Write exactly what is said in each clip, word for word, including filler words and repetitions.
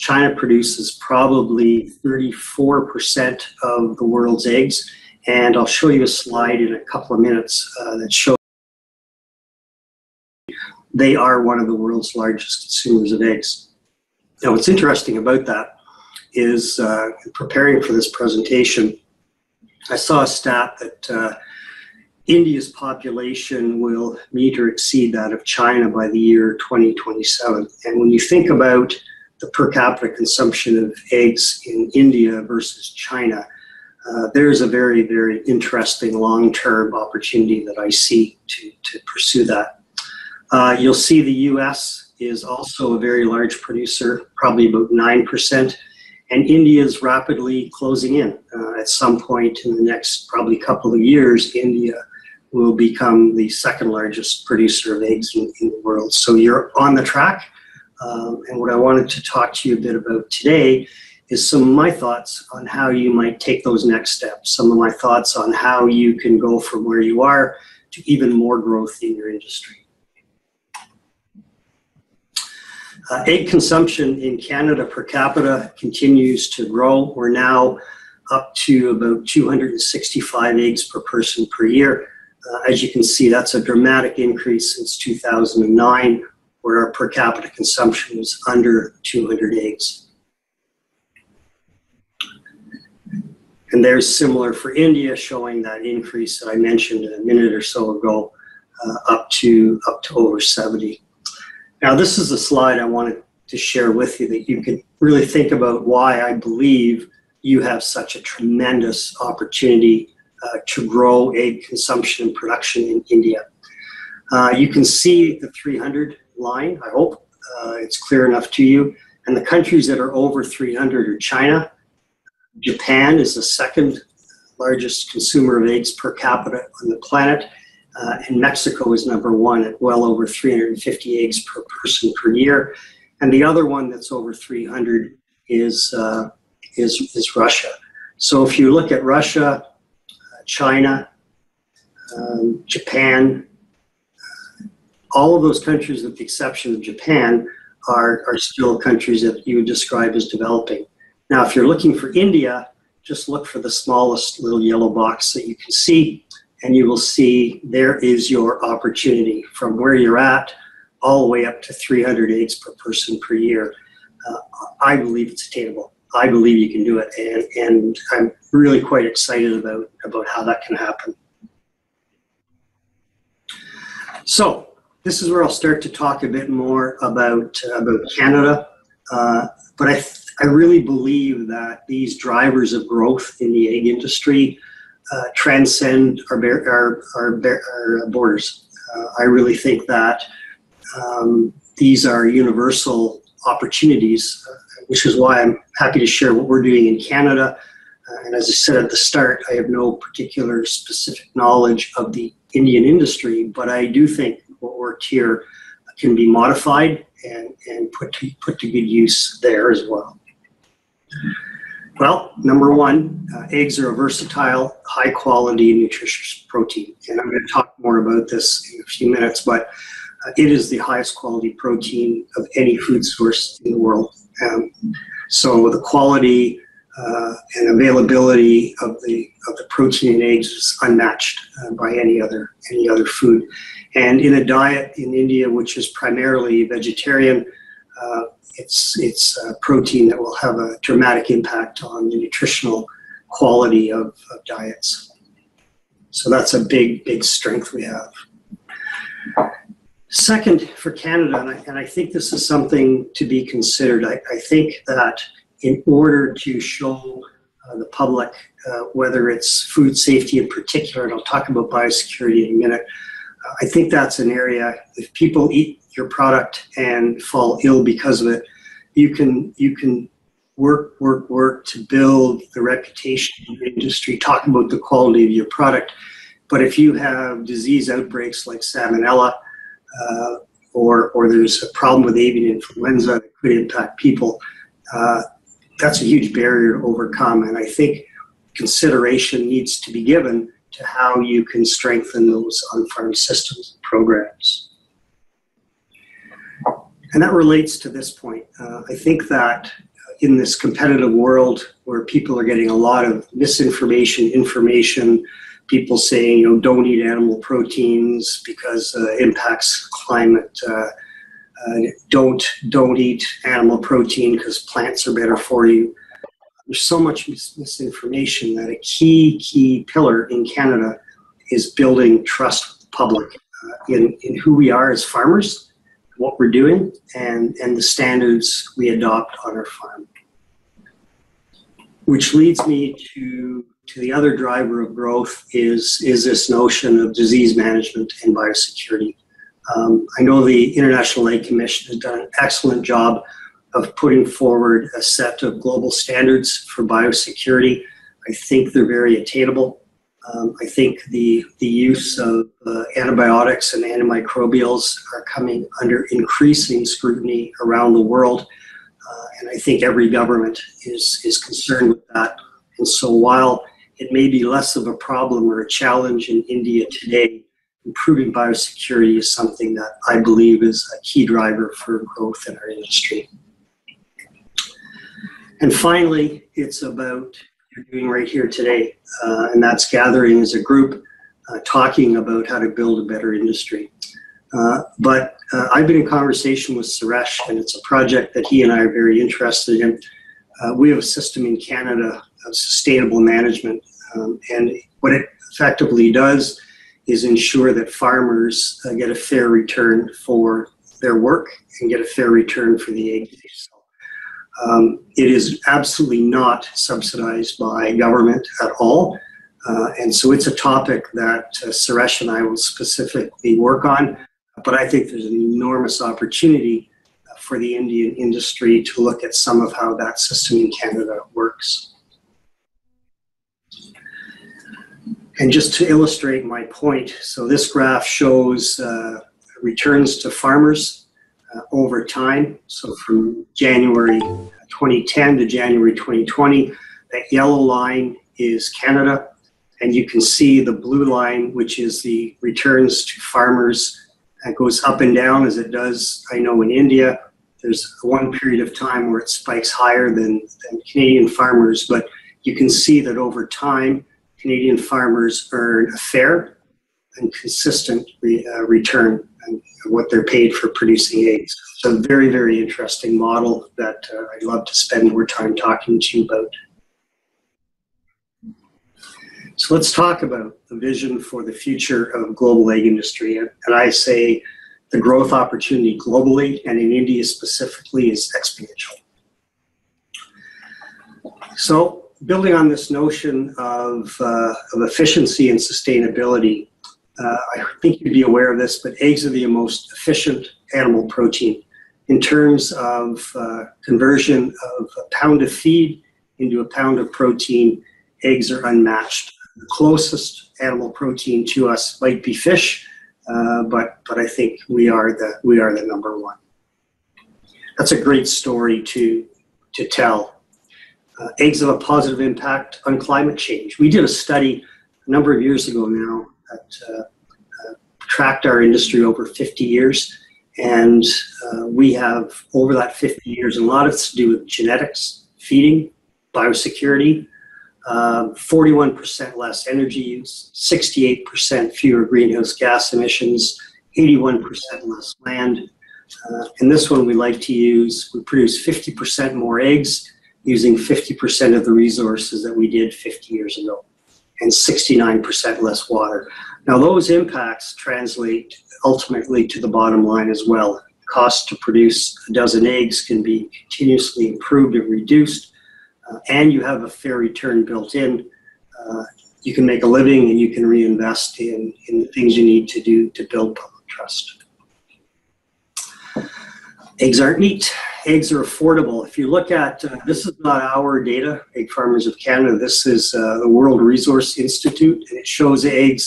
China produces probably thirty-four percent of the world's eggs. And I'll show you a slide in a couple of minutes uh, that shows they are one of the world's largest consumers of eggs. Now, what's interesting about that is uh, preparing for this presentation, I saw a stat that uh, India's population will meet or exceed that of China by the year twenty twenty-seven. And when you think about the per capita consumption of eggs in India versus China, uh, there's a very, very interesting long-term opportunity that I see to, to pursue that. Uh, you'll see the U S is also a very large producer, probably about nine percent. And India is rapidly closing in. Uh, at some point in the next probably couple of years, India will become the second largest producer of eggs in, in the world. So you're on the track. Um, and what I wanted to talk to you a bit about today is some of my thoughts on how you might take those next steps, some of my thoughts on how you can go from where you are to even more growth in your industry. Uh, egg consumption in Canada per capita continues to grow. We're now up to about two hundred sixty-five eggs per person per year. Uh, as you can see, that's a dramatic increase since two thousand nine, where our per capita consumption was under two hundred eggs. And there's similar for India, showing that increase that I mentioned a minute or so ago, uh, up to up to over seventy. Now, this is a slide I wanted to share with you that you could really think about why I believe you have such a tremendous opportunity uh, to grow egg consumption and production in India. Uh, you can see the three hundred line, I hope uh, it's clear enough to you. And the countries that are over three hundred are China. Japan is the second largest consumer of eggs per capita on the planet. Uh, and Mexico is number one at well over three hundred fifty eggs per person per year. And the other one that's over three hundred is, uh, is, is Russia. So if you look at Russia, uh, China, um, Japan, uh, all of those countries with the exception of Japan are, are still countries that you would describe as developing. Now, if you're looking for India, just look for the smallest little yellow box that you can see. And you will see there is your opportunity from where you're at all the way up to three hundred eggs per person per year. Uh, I believe it's attainable. I believe you can do it. And, and I'm really quite excited about, about how that can happen. So this is where I'll start to talk a bit more about, uh, about Canada. Uh, but I, I really believe that these drivers of growth in the egg industry Uh, transcend our, our, our, our borders. Uh, I really think that um, these are universal opportunities, uh, which is why I'm happy to share what we're doing in Canada. Uh, and as I said at the start, I have no particular specific knowledge of the Indian industry, but I do think what worked here can be modified and, and put, to, put to good use there as well. Well, number one, uh, eggs are a versatile, high-quality, nutritious protein. And I'm going to talk more about this in a few minutes, but uh, it is the highest quality protein of any food source in the world. Um, so the quality uh, and availability of the, of the protein in eggs is unmatched uh, by any other, any other food. And in a diet in India, which is primarily vegetarian, uh, It's, it's a protein that will have a dramatic impact on the nutritional quality of, of diets. So that's a big, big strength we have. Second, for Canada, and I, and I think this is something to be considered, I, I think that in order to show uh, the public, uh, whether it's food safety in particular, and I'll talk about biosecurity in a minute, uh, I think that's an area, if people eat your product and fall ill because of it, you can you can work work work to build the reputation of your industry, talk about the quality of your product, but if you have disease outbreaks like salmonella uh, or or there's a problem with avian influenza that could impact people, uh, that's a huge barrier to overcome, and I think consideration needs to be given to how you can strengthen those on-farm systems and programs. And that relates to this point. Uh, I think that in this competitive world where people are getting a lot of misinformation, information, people saying, you know, don't eat animal proteins because uh, impacts climate. Uh, uh, don't don't eat animal protein because plants are better for you. There's so much mis misinformation that a key, key pillar in Canada is building trust with the public uh, in, in who we are as farmers, what we're doing, and, and the standards we adopt on our farm. Which leads me to, to the other driver of growth is, is this notion of disease management and biosecurity. Um, I know the International Egg Commission has done an excellent job of putting forward a set of global standards for biosecurity. I think they're very attainable. Um, I think the, the use of uh, antibiotics and antimicrobials are coming under increasing scrutiny around the world, uh, and I think every government is, is concerned with that. And so while it may be less of a problem or a challenge in India today, improving biosecurity is something that I believe is a key driver for growth in our industry. And finally, it's about you're doing right here today, uh, and that's gathering as a group, uh, talking about how to build a better industry. Uh, but uh, I've been in conversation with Suresh, and it's a project that he and I are very interested in. Uh, we have a system in Canada of sustainable management, um, and what it effectively does is ensure that farmers uh, get a fair return for their work and get a fair return for the eggs they sell. Um, it is absolutely not subsidized by government at all. Uh, and so it's a topic that uh, Suresh and I will specifically work on. But I think there's an enormous opportunity uh, for the Indian industry to look at some of how that system in Canada works. And just to illustrate my point, so this graph shows uh, returns to farmers Uh, over time, so from January twenty ten to January twenty twenty, that yellow line is Canada, and you can see the blue line, which is the returns to farmers, and goes up and down as it does, I know, in India. There's one period of time where it spikes higher than, than Canadian farmers, but you can see that over time, Canadian farmers earn a fair and consistent re, uh, return and what they're paid for producing eggs. It's a very, very interesting model that uh, I'd love to spend more time talking to you about. So let's talk about the vision for the future of global egg industry. And, and I say the growth opportunity globally and in India specifically is exponential. So building on this notion of, uh, of efficiency and sustainability, Uh, I think you'd be aware of this, but eggs are the most efficient animal protein in terms of uh, conversion of a pound of feed into a pound of protein. Eggs are unmatched. The closest animal protein to us might be fish, uh, but but I think we are the we are the number one. That's a great story to to tell. Uh, eggs have a positive impact on climate change. We did a study a number of years ago now that uh, uh, tracked our industry over fifty years, and uh, we have, over that fifty years, and a lot of it's to do with genetics, feeding, biosecurity, forty-one percent um, less energy use, sixty-eight percent fewer greenhouse gas emissions, eighty-one percent less land. Uh, and this one we like to use, we produce fifty percent more eggs using fifty percent of the resources that we did fifty years ago, and sixty-nine percent less water. Now those impacts translate ultimately to the bottom line as well. Cost to produce a dozen eggs can be continuously improved and reduced, uh, and you have a fair return built in. Uh, you can make a living and you can reinvest in, in the things you need to do to build public trust. Eggs aren't meat. Eggs are affordable. If you look at, uh, this is not our data, Egg Farmers of Canada, this is uh, the World Resource Institute, and it shows eggs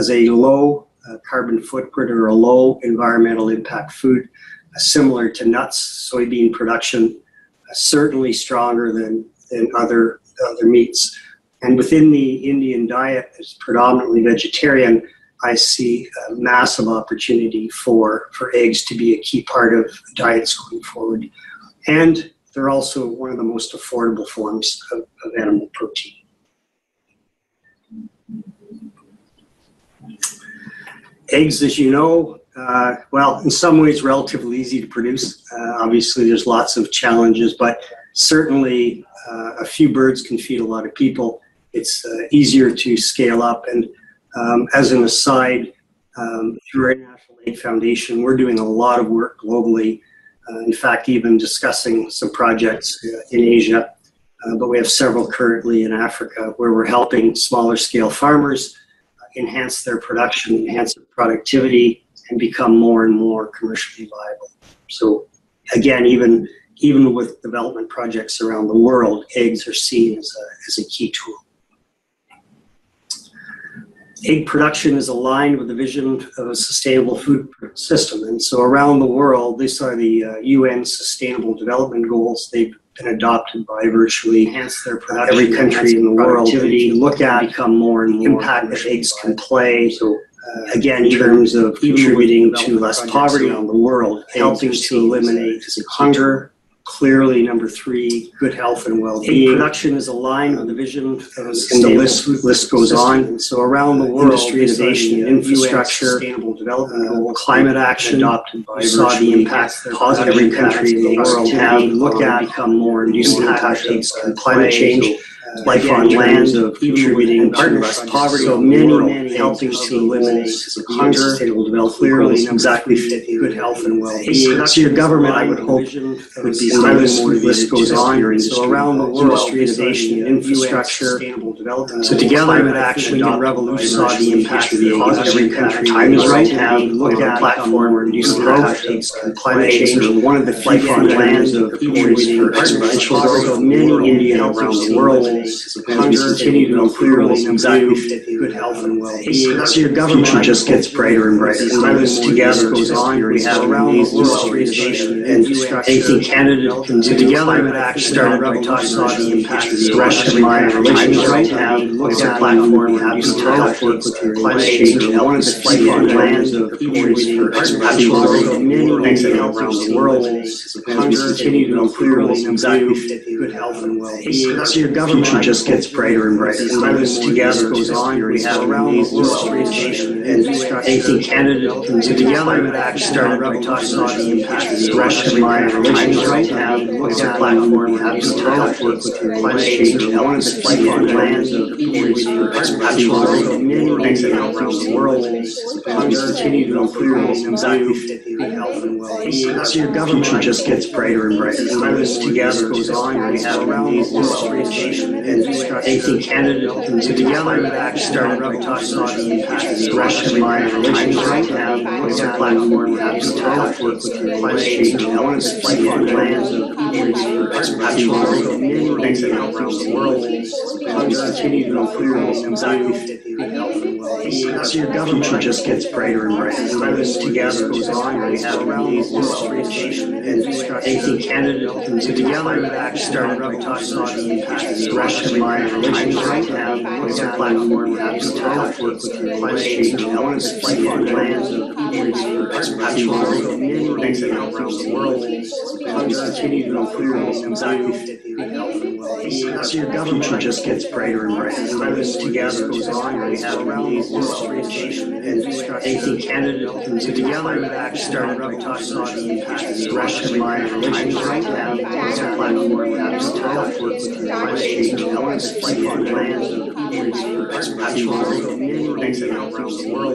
as a low uh, carbon footprint or a low environmental impact food, uh, similar to nuts, soybean production, uh, certainly stronger than, than other, other meats. And within the Indian diet, it's predominantly vegetarian. I see a massive opportunity for, for eggs to be a key part of diets going forward. And they're also one of the most affordable forms of, of animal protein. Eggs, as you know, uh, well, in some ways relatively easy to produce. Uh, obviously, there's lots of challenges, but certainly uh, a few birds can feed a lot of people. It's uh, easier to scale up. And um, as an aside, um, through our National Aid Foundation, we're doing a lot of work globally. Uh, in fact, even discussing some projects uh, in Asia, uh, but we have several currently in Africa where we're helping smaller scale farmers uh, enhance their production, enhance their productivity, and become more and more commercially viable. So again, even, even with development projects around the world, eggs are seen as a, as a key tool. Egg production is aligned with the vision of a sustainable food system. And so around the world, these are the uh, U N sustainable development goals. They've been adopted by virtually their production. Every country in the world. Productivity, you look at become more and more impact that eggs can play. So uh, again, in terms of contributing to less poverty around the world, helping to eliminate hunger. Clearly, number three, good health and well-being. Egg production is aligned with the vision. The list, list goes on. And so around the world, industrialization, and infrastructure, sustainable development, uh, climate action, adopted by saw the impact positive every country in the world have look at become more reduced impact on climate change, uh, life on land, of contributing to less poverty. So many, many helping to eliminate hunger. Sustainable development clearly exactly fit good health and well-being. So your government, I would hope, would be. This goes on. So around the world, industrialization, infrastructure, sustainable development. So together, climate action and revolution saw the impact of the every country. Time is right now. Look at platform where reducing growth and climate change are one of the few on lands of contributing for exponential growth of many Indian around the world. As we continue to clearly exactly fit good health and well-being. So your government just gets brighter and brighter. Together goes on. We have around the world, industrialization, infrastructure, Canada. So together, it actually started revolution saw the impact of the Russian minor relations right now. Look at platform that happens to help work with the climate change and one of the key lands of contributing for exponential many things that help around the world as we continue to clearly exactly fit good health and well-being. So your government just gets brighter and brighter. Together goes on. We have around the world and anything Canada. So together, it actually started revolution saw the impact of the Russian minor relations right now. Now, what's our platform? How does it help work with the climate change elements? Like on lands of many things that help around the world. Continue to improve exactly health and well-being. So your government just gets brighter and brighter. Together goes on. We have around the world and anything Canada. So together, it actually started revolution saw the impact of the Russian minor relations right now. What's our platform? How does it help work with the climate change elements? Like on lands. Your government just gets brighter and brighter. Together goes on. We have around the world and Canada. So together, it actually started revolution saw the impact of the Russian minor relations right now. What's our platform? How does it help work with the climate change elements? Like on lands of things that help around the world. Continue to improve exactly fit health and well-being. So your government just gets brighter and brighter. Together goes on. We have around the world and anything Canada. So together, it actually started revolution saw the impact of the Russian minor relations right now. What's our platform? How does it help work with the climate change elements? Like on lands of many things that help around the world.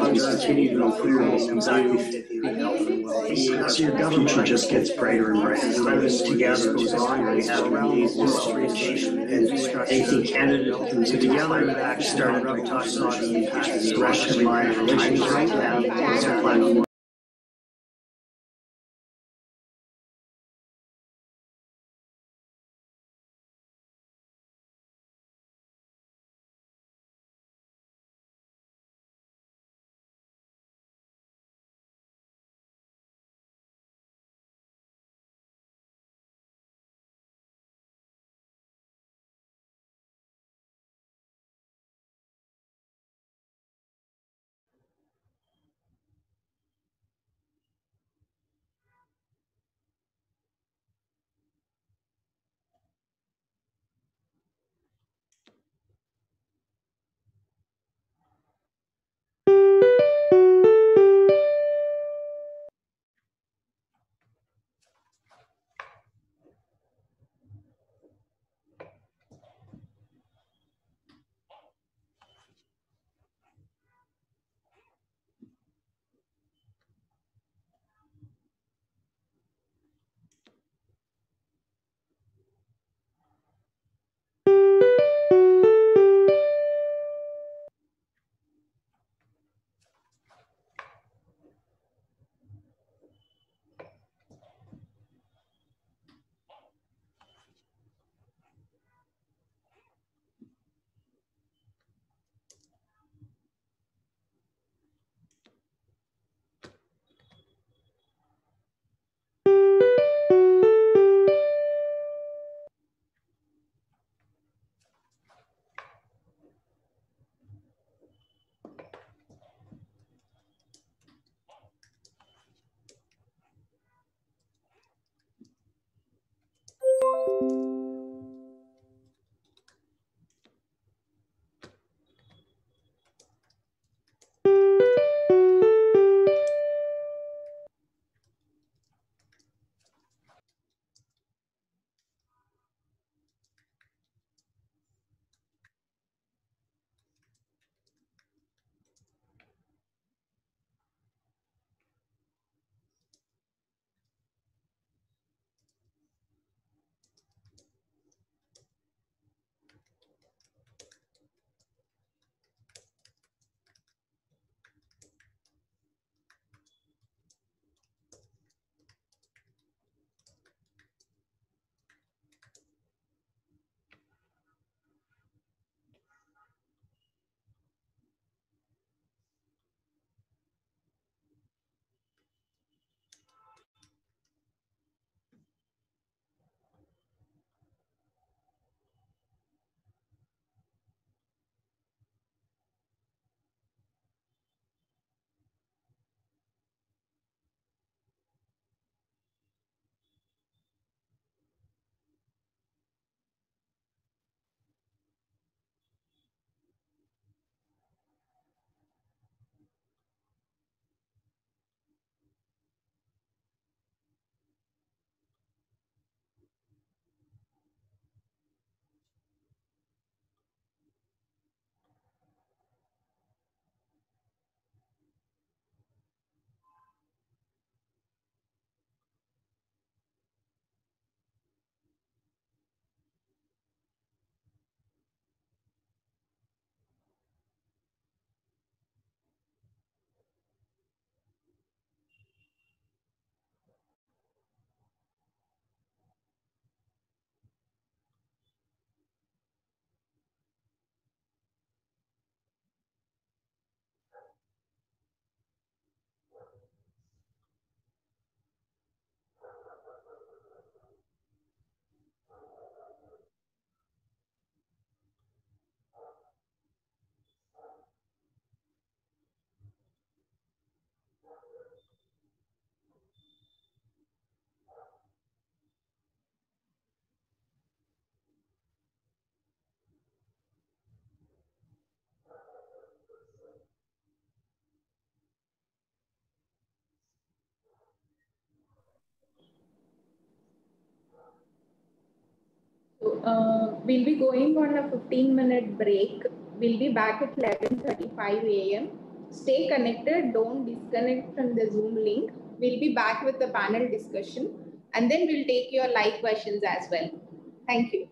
Continue to improve exactly fit health and well-being. So your government just gets brighter. Together goes on. We have around the world and anything Canada. So together, it actually started revolution saw the impact of the Russian minor relations right now. uh, we'll be going on a fifteen minute break. We'll be back at eleven thirty-five A M Stay connected, don't disconnect from the Zoom link. We'll be back with the panel discussion, and then we'll take your live questions as well. Thank you.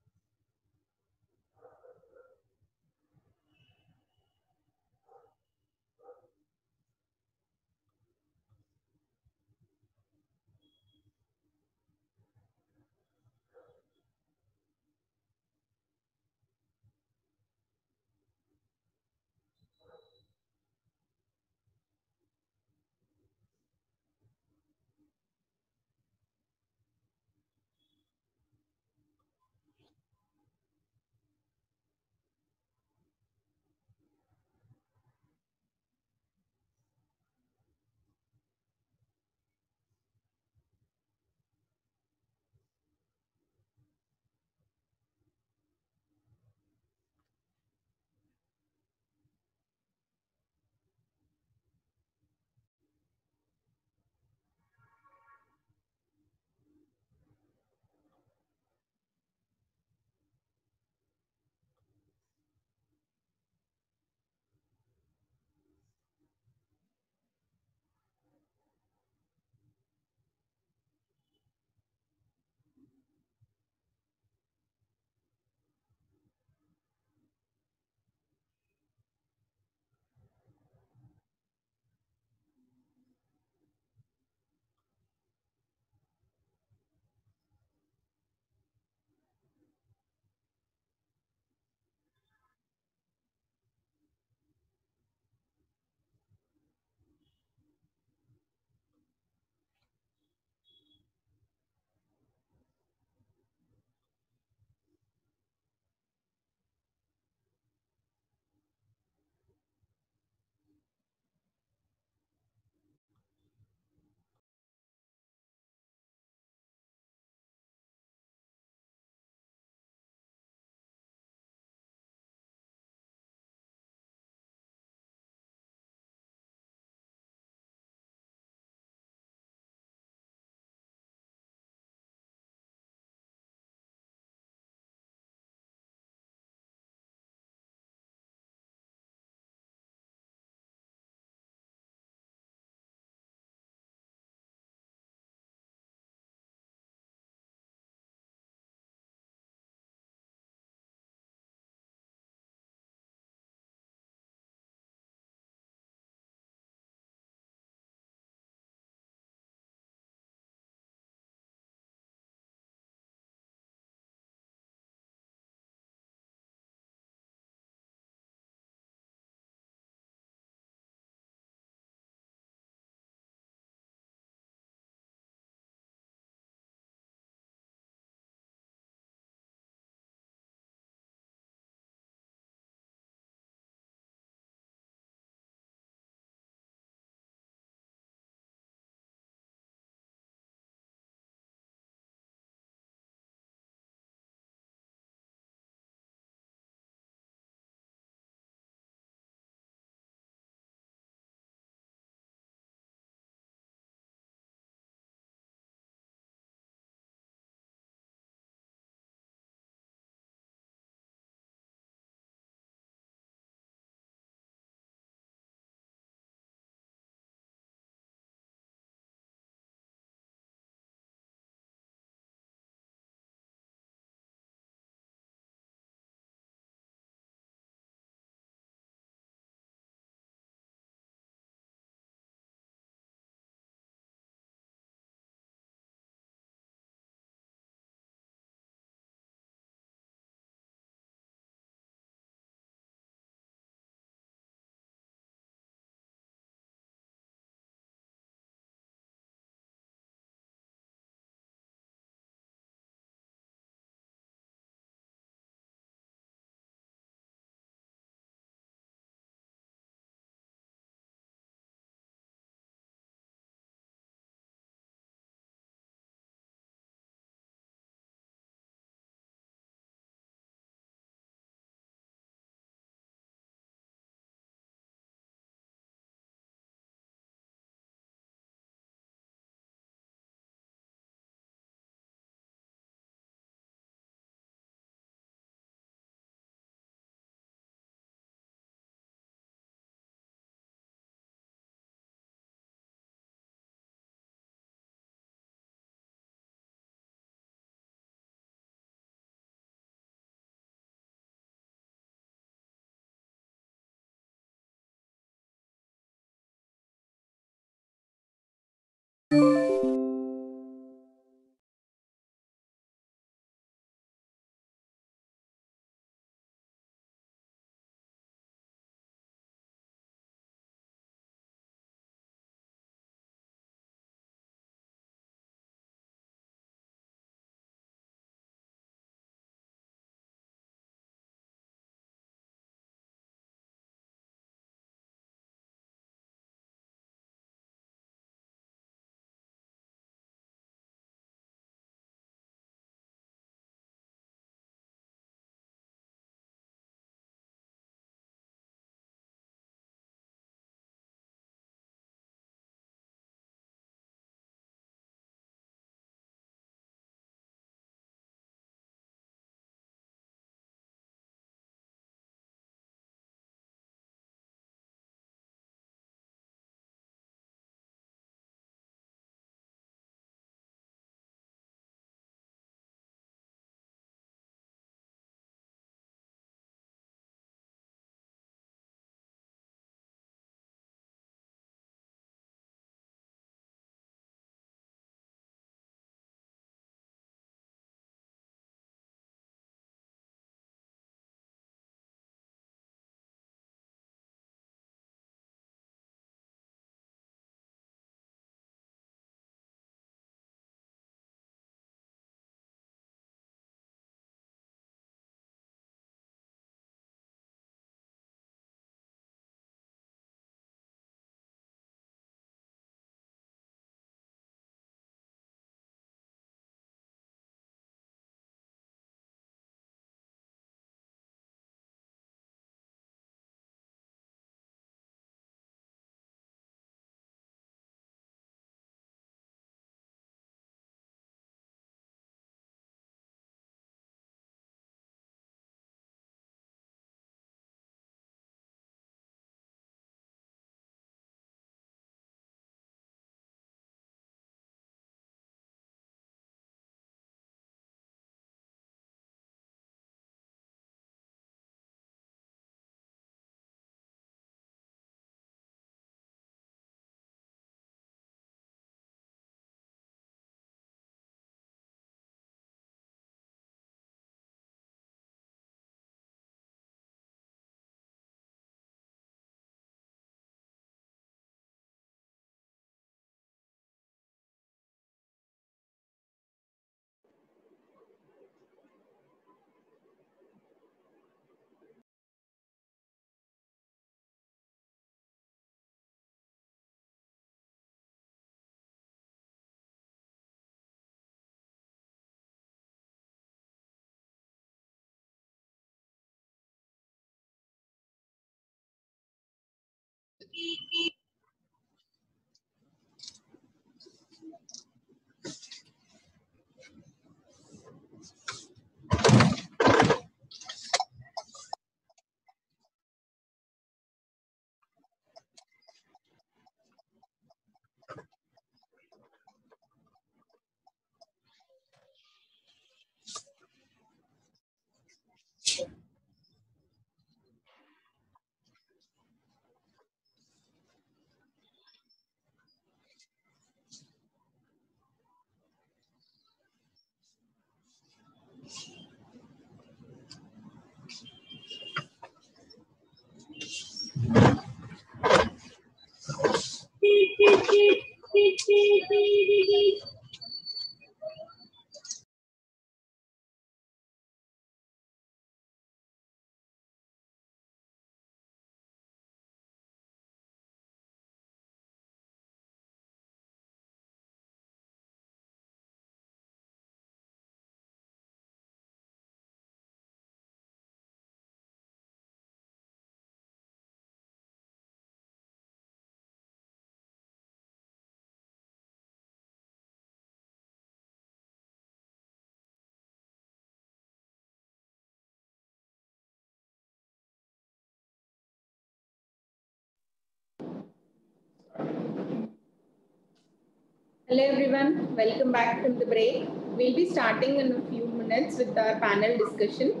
Hello everyone, welcome back from the break. We'll be starting in a few minutes with our panel discussion.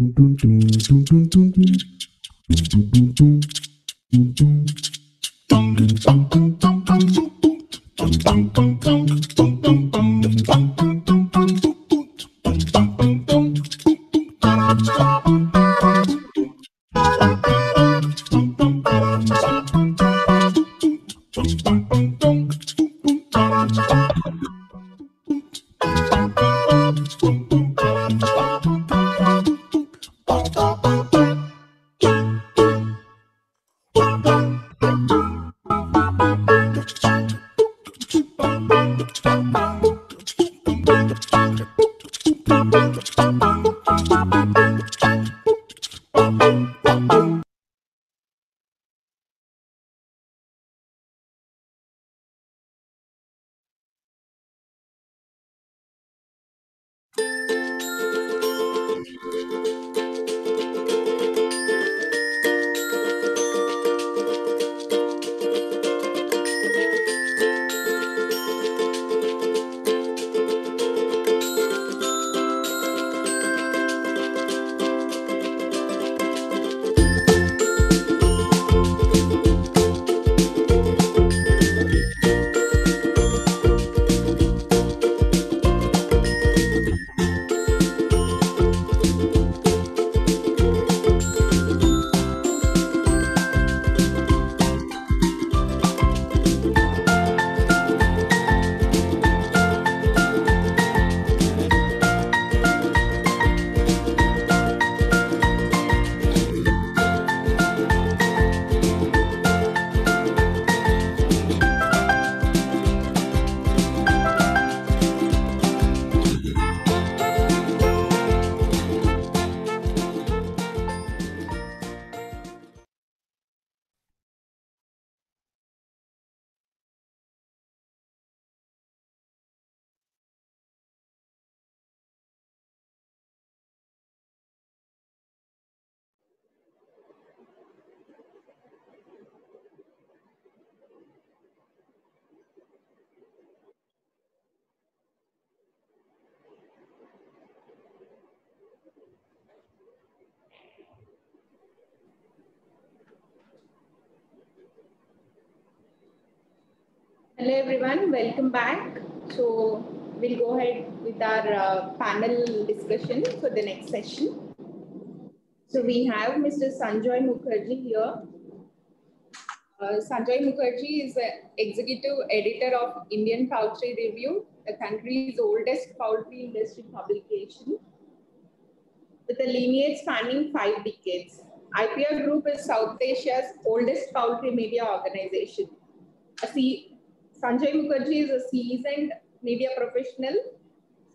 Hello everyone, welcome back. So we'll go ahead with our uh, panel discussion for the next session. So we have Mister Sanjoy Mukherjee here. Uh, Sanjoy Mukherjee is the executive editor of Indian Poultry Review, the country's oldest poultry industry publication. with a lineage spanning five decades. I P R Group is South Asia's oldest poultry media organization. Sanjoy Mukherjee is a seasoned media professional,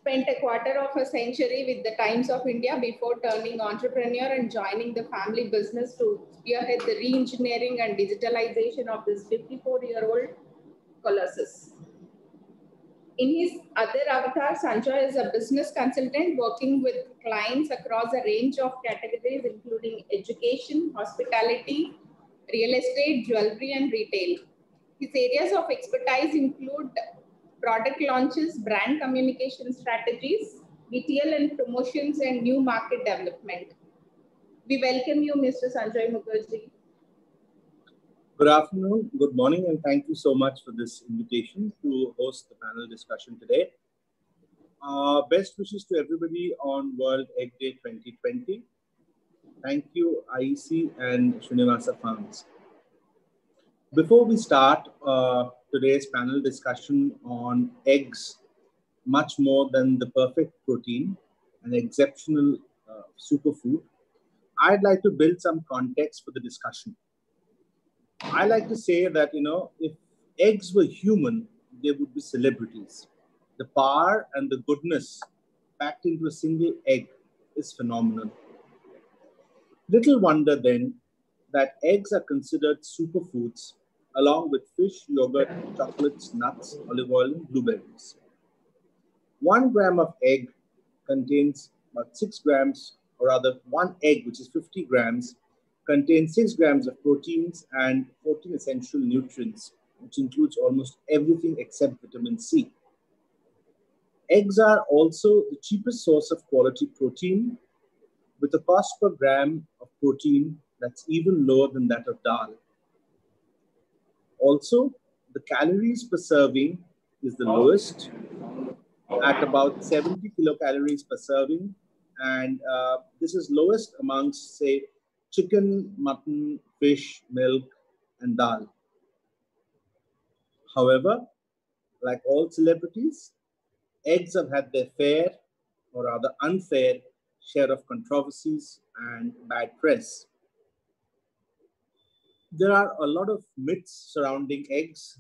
spent a quarter of a century with the Times of India before turning entrepreneur and joining the family business to spearhead the re-engineering and digitalization of this fifty-four-year-old colossus. In his other avatar, Sanjoy is a business consultant working with clients across a range of categories, including education, hospitality, real estate, jewelry, and retail. His areas of expertise include product launches, brand communication strategies, B T L and promotions, and new market development. We welcome you, Mister Sanjoy Mukherjee. Good afternoon, good morning, and thank you so much for this invitation to host the panel discussion today. Uh, best wishes to everybody on World Egg Day twenty twenty. Thank you, I E C and Srinivasa Farms. Before we start uh, today's panel discussion on eggs, much more than the perfect protein, an exceptional uh, superfood, I'd like to build some context for the discussion. I like to say that, you know, if eggs were human, they would be celebrities. The power and the goodness packed into a single egg is phenomenal. Little wonder then that eggs are considered superfoods along with fish, yogurt, chocolates, nuts, olive oil, and blueberries. One gram of egg contains about six grams, or rather one egg, which is fifty grams, contains six grams of proteins and fourteen essential nutrients, which includes almost everything except vitamin C. Eggs are also the cheapest source of quality protein, with a cost per gram of protein that's even lower than that of dal. Also, the calories per serving is the lowest at about seventy kilocalories per serving, and uh, this is lowest amongst, say, chicken, mutton, fish, milk, and dal. However, like all celebrities, eggs have had their fair, or rather unfair, share of controversies and bad press. There are a lot of myths surrounding eggs.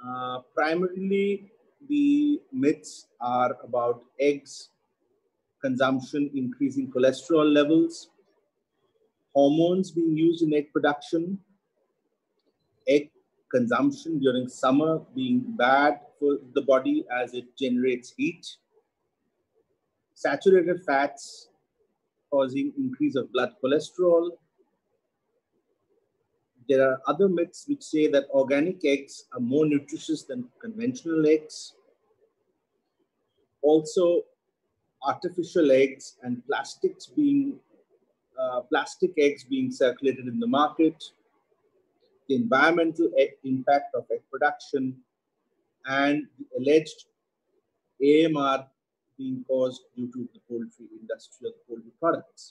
Uh, primarily, the myths are about eggs consumption increasing cholesterol levels, hormones being used in egg production, egg consumption during summer being bad for the body as it generates heat, saturated fats causing increase of blood cholesterol. There are other myths which say that organic eggs are more nutritious than conventional eggs. Also, artificial eggs and plastics being Uh, plastic eggs being circulated in the market, the environmental egg impact of egg production, and the alleged A M R being caused due to the poultry industry or the poultry products.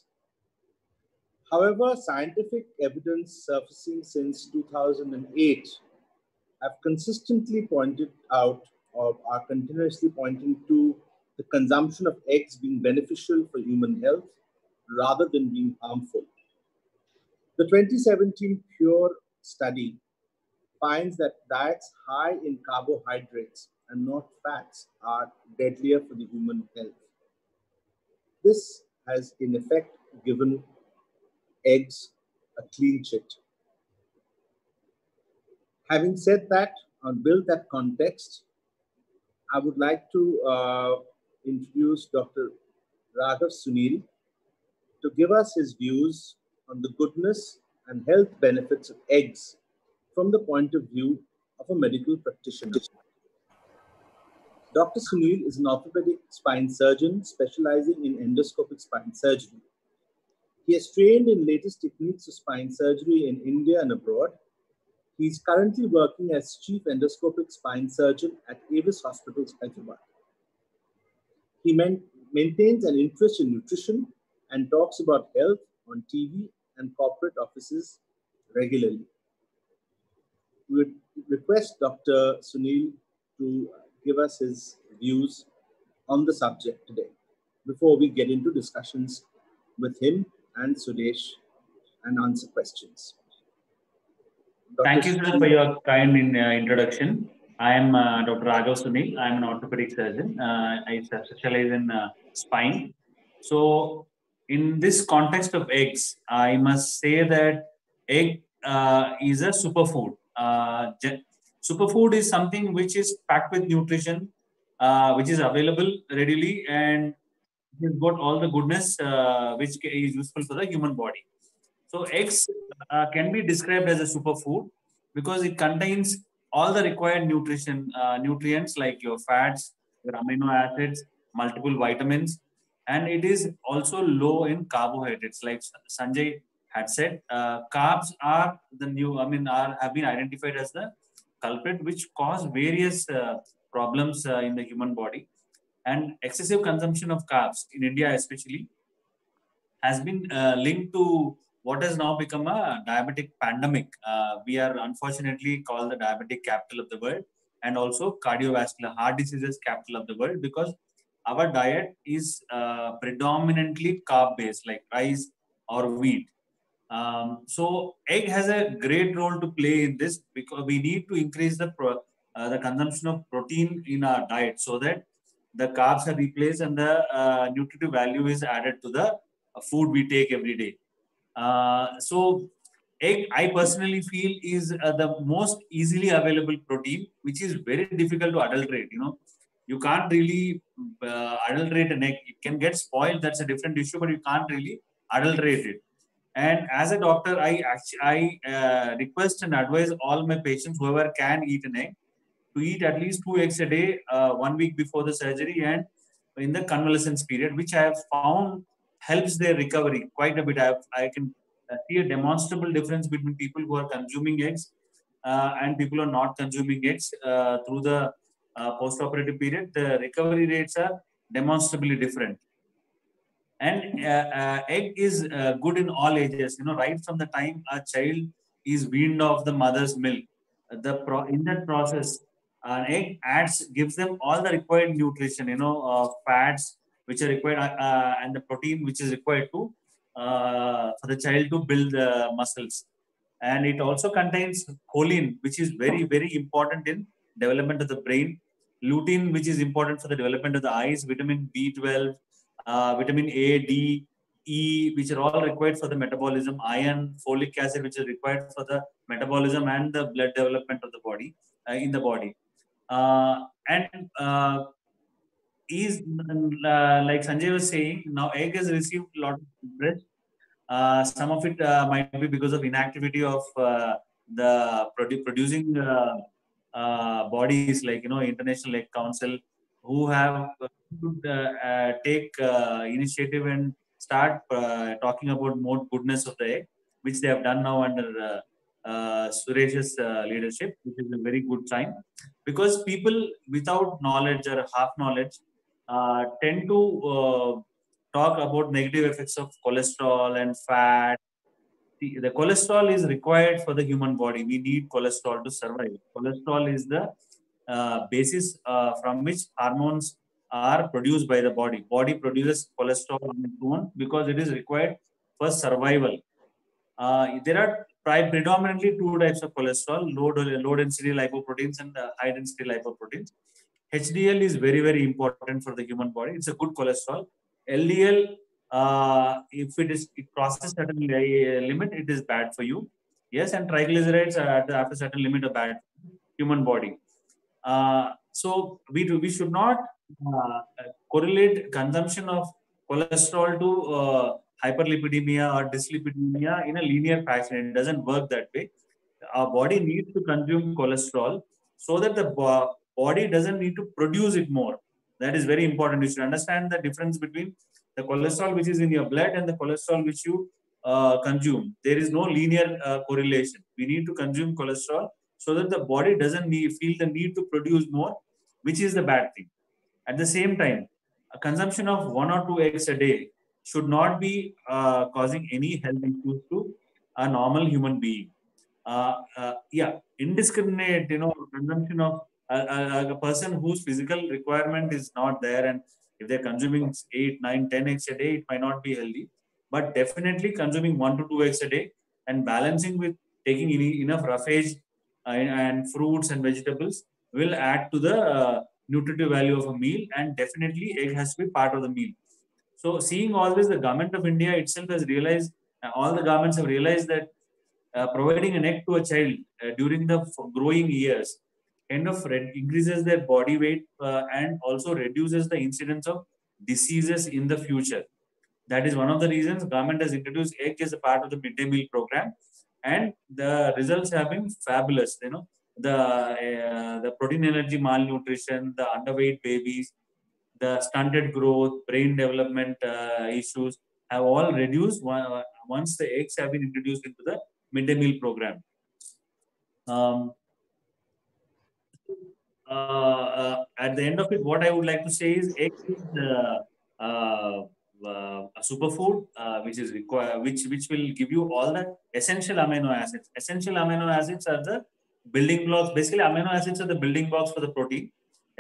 However, scientific evidence surfacing since two thousand eight have consistently pointed out, or are continuously pointing to, the consumption of eggs being beneficial for human health rather than being harmful. The twenty seventeen PURE study finds that diets high in carbohydrates and not fats are deadlier for the human health. This has in effect given eggs a clean chit. Having said that, and built that context, I would like to uh, introduce Doctor Raghav Sunil to give us his views on the goodness and health benefits of eggs from the point of view of a medical practitioner. Doctor Sunil is an orthopedic spine surgeon specializing in endoscopic spine surgery. He has trained in latest techniques of spine surgery in India and abroad. He is currently working as chief endoscopic spine surgeon at Avis Hospital, Hyderabad. He maintains an interest in nutrition and talks about health on T V and corporate offices regularly. We would request Doctor Sunil to give us his views on the subject today. before we get into discussions with him and Suresh and answer questions. Doctor Thank you, sir, for your kind in, uh, introduction. I am uh, Doctor Raghav Sunil. I am an orthopedic surgeon. Uh, I specialize in uh, spine. So, in this context of eggs, I must say that egg uh, is a superfood. Uh, superfood is something which is packed with nutrition, uh, which is available readily, and it's got all the goodness uh, which is useful for the human body. So eggs uh, can be described as a superfood because it contains all the required nutrition uh, nutrients like your fats, your amino acids, multiple vitamins, and it is also low in carbohydrates. Like Sanjay had said, uh, carbs are the new. I mean, are have been identified as the culprit which cause various uh, problems uh, in the human body, and excessive consumption of carbs in India especially has been uh, linked to what has now become a diabetic pandemic. Uh, we are unfortunately called the diabetic capital of the world, and also cardiovascular heart diseases capital of the world, because our diet is uh, predominantly carb-based, like rice or wheat. Um, so egg has a great role to play in this, because we need to increase the, pro uh, the consumption of protein in our diet so that the carbs are replaced and the uh, nutritive value is added to the food we take every day. Uh, so egg, I personally feel, is uh, the most easily available protein, which is very difficult to adulterate. You know, you can't really uh, adulterate an egg. It can get spoiled. That's a different issue, but you can't really adulterate it. And as a doctor, I actually, I uh, request and advise all my patients, whoever can eat an egg, to eat at least two eggs a day, uh, one week before the surgery and in the convalescence period, which I have found helps their recovery quite a bit. I, I can see a demonstrable difference between people who are consuming eggs uh, and people who are not consuming eggs uh, through the uh, post-operative period. The recovery rates are demonstrably different. And uh, uh, egg is uh, good in all ages. You know, right from the time a child is weaned off the mother's milk, the pro in that process, an uh, egg adds gives them all the required nutrition. You know, uh, fats, which are required, uh, and the protein which is required to uh, for the child to build uh, muscles. And it also contains choline, which is very, very important in development of the brain, lutein, which is important for the development of the eyes, vitamin B twelve, uh, vitamin A, D, E, which are all required for the metabolism, iron, folic acid, which is required for the metabolism and the blood development of the body, uh, in the body. Uh, and uh, Is uh, like Sanjay was saying, now egg has received a lot of interest. Uh, some of it uh, might be because of inactivity of uh, the produ producing uh, uh, bodies, like you know, International Egg Council, who have uh, uh, take uh, initiative and start uh, talking about more goodness of the egg, which they have done now under uh, uh, Suresh's uh, leadership, which is a very good sign, because people without knowledge or half knowledge Uh, tend to uh, talk about negative effects of cholesterol and fat. The, the cholesterol is required for the human body. We need cholesterol to survive. Cholesterol is the uh, basis uh, from which hormones are produced by the body. Body produces cholesterol on its own because it is required for survival. Uh, there are predominantly two types of cholesterol, low, low density lipoproteins and uh, high density lipoproteins. H D L is very, very important for the human body. It's a good cholesterol. L D L, uh, if it is it crosses certain limit, it is bad for you. Yes, and triglycerides are after certain limit are bad for the human body. Uh, so we do, we should not uh, correlate consumption of cholesterol to uh, hyperlipidemia or dyslipidemia in a linear fashion. It doesn't work that way. Our body needs to consume cholesterol so that the uh, body doesn't need to produce it more. That is very important. You should understand the difference between the cholesterol which is in your blood and the cholesterol which you uh, consume. There is no linear uh, correlation. We need to consume cholesterol so that the body doesn't need, feel the need to produce more, which is the bad thing. At the same time, a consumption of one or two eggs a day should not be uh, causing any health issues to a normal human being. Uh, uh, yeah, indiscriminate, you know, consumption of A, a, a person whose physical requirement is not there and If they're consuming eight, nine, ten eggs a day, it might not be healthy. But definitely consuming one to two eggs a day and balancing with taking enough roughage and fruits and vegetables will add to the uh, nutritive value of a meal, and definitely egg has to be part of the meal. So seeing all this, the government of India itself has realized, uh, all the governments have realized that uh, providing an egg to a child uh, during the growing years kind of increases their body weight uh, and also reduces the incidence of diseases in the future. That is one of the reasons government has introduced egg as a part of the midday meal program, and the results have been fabulous. You know, the uh, the protein allergy, malnutrition, the underweight babies, the stunted growth, brain development uh, issues have all reduced once the eggs have been introduced into the midday meal program. Um, uh, uh, at the end of it, what I would like to say is eggs is uh, uh, Uh, a superfood uh, which is required, which which will give you all the essential amino acids. Essential amino acids are the building blocks. Basically, amino acids are the building blocks for the protein.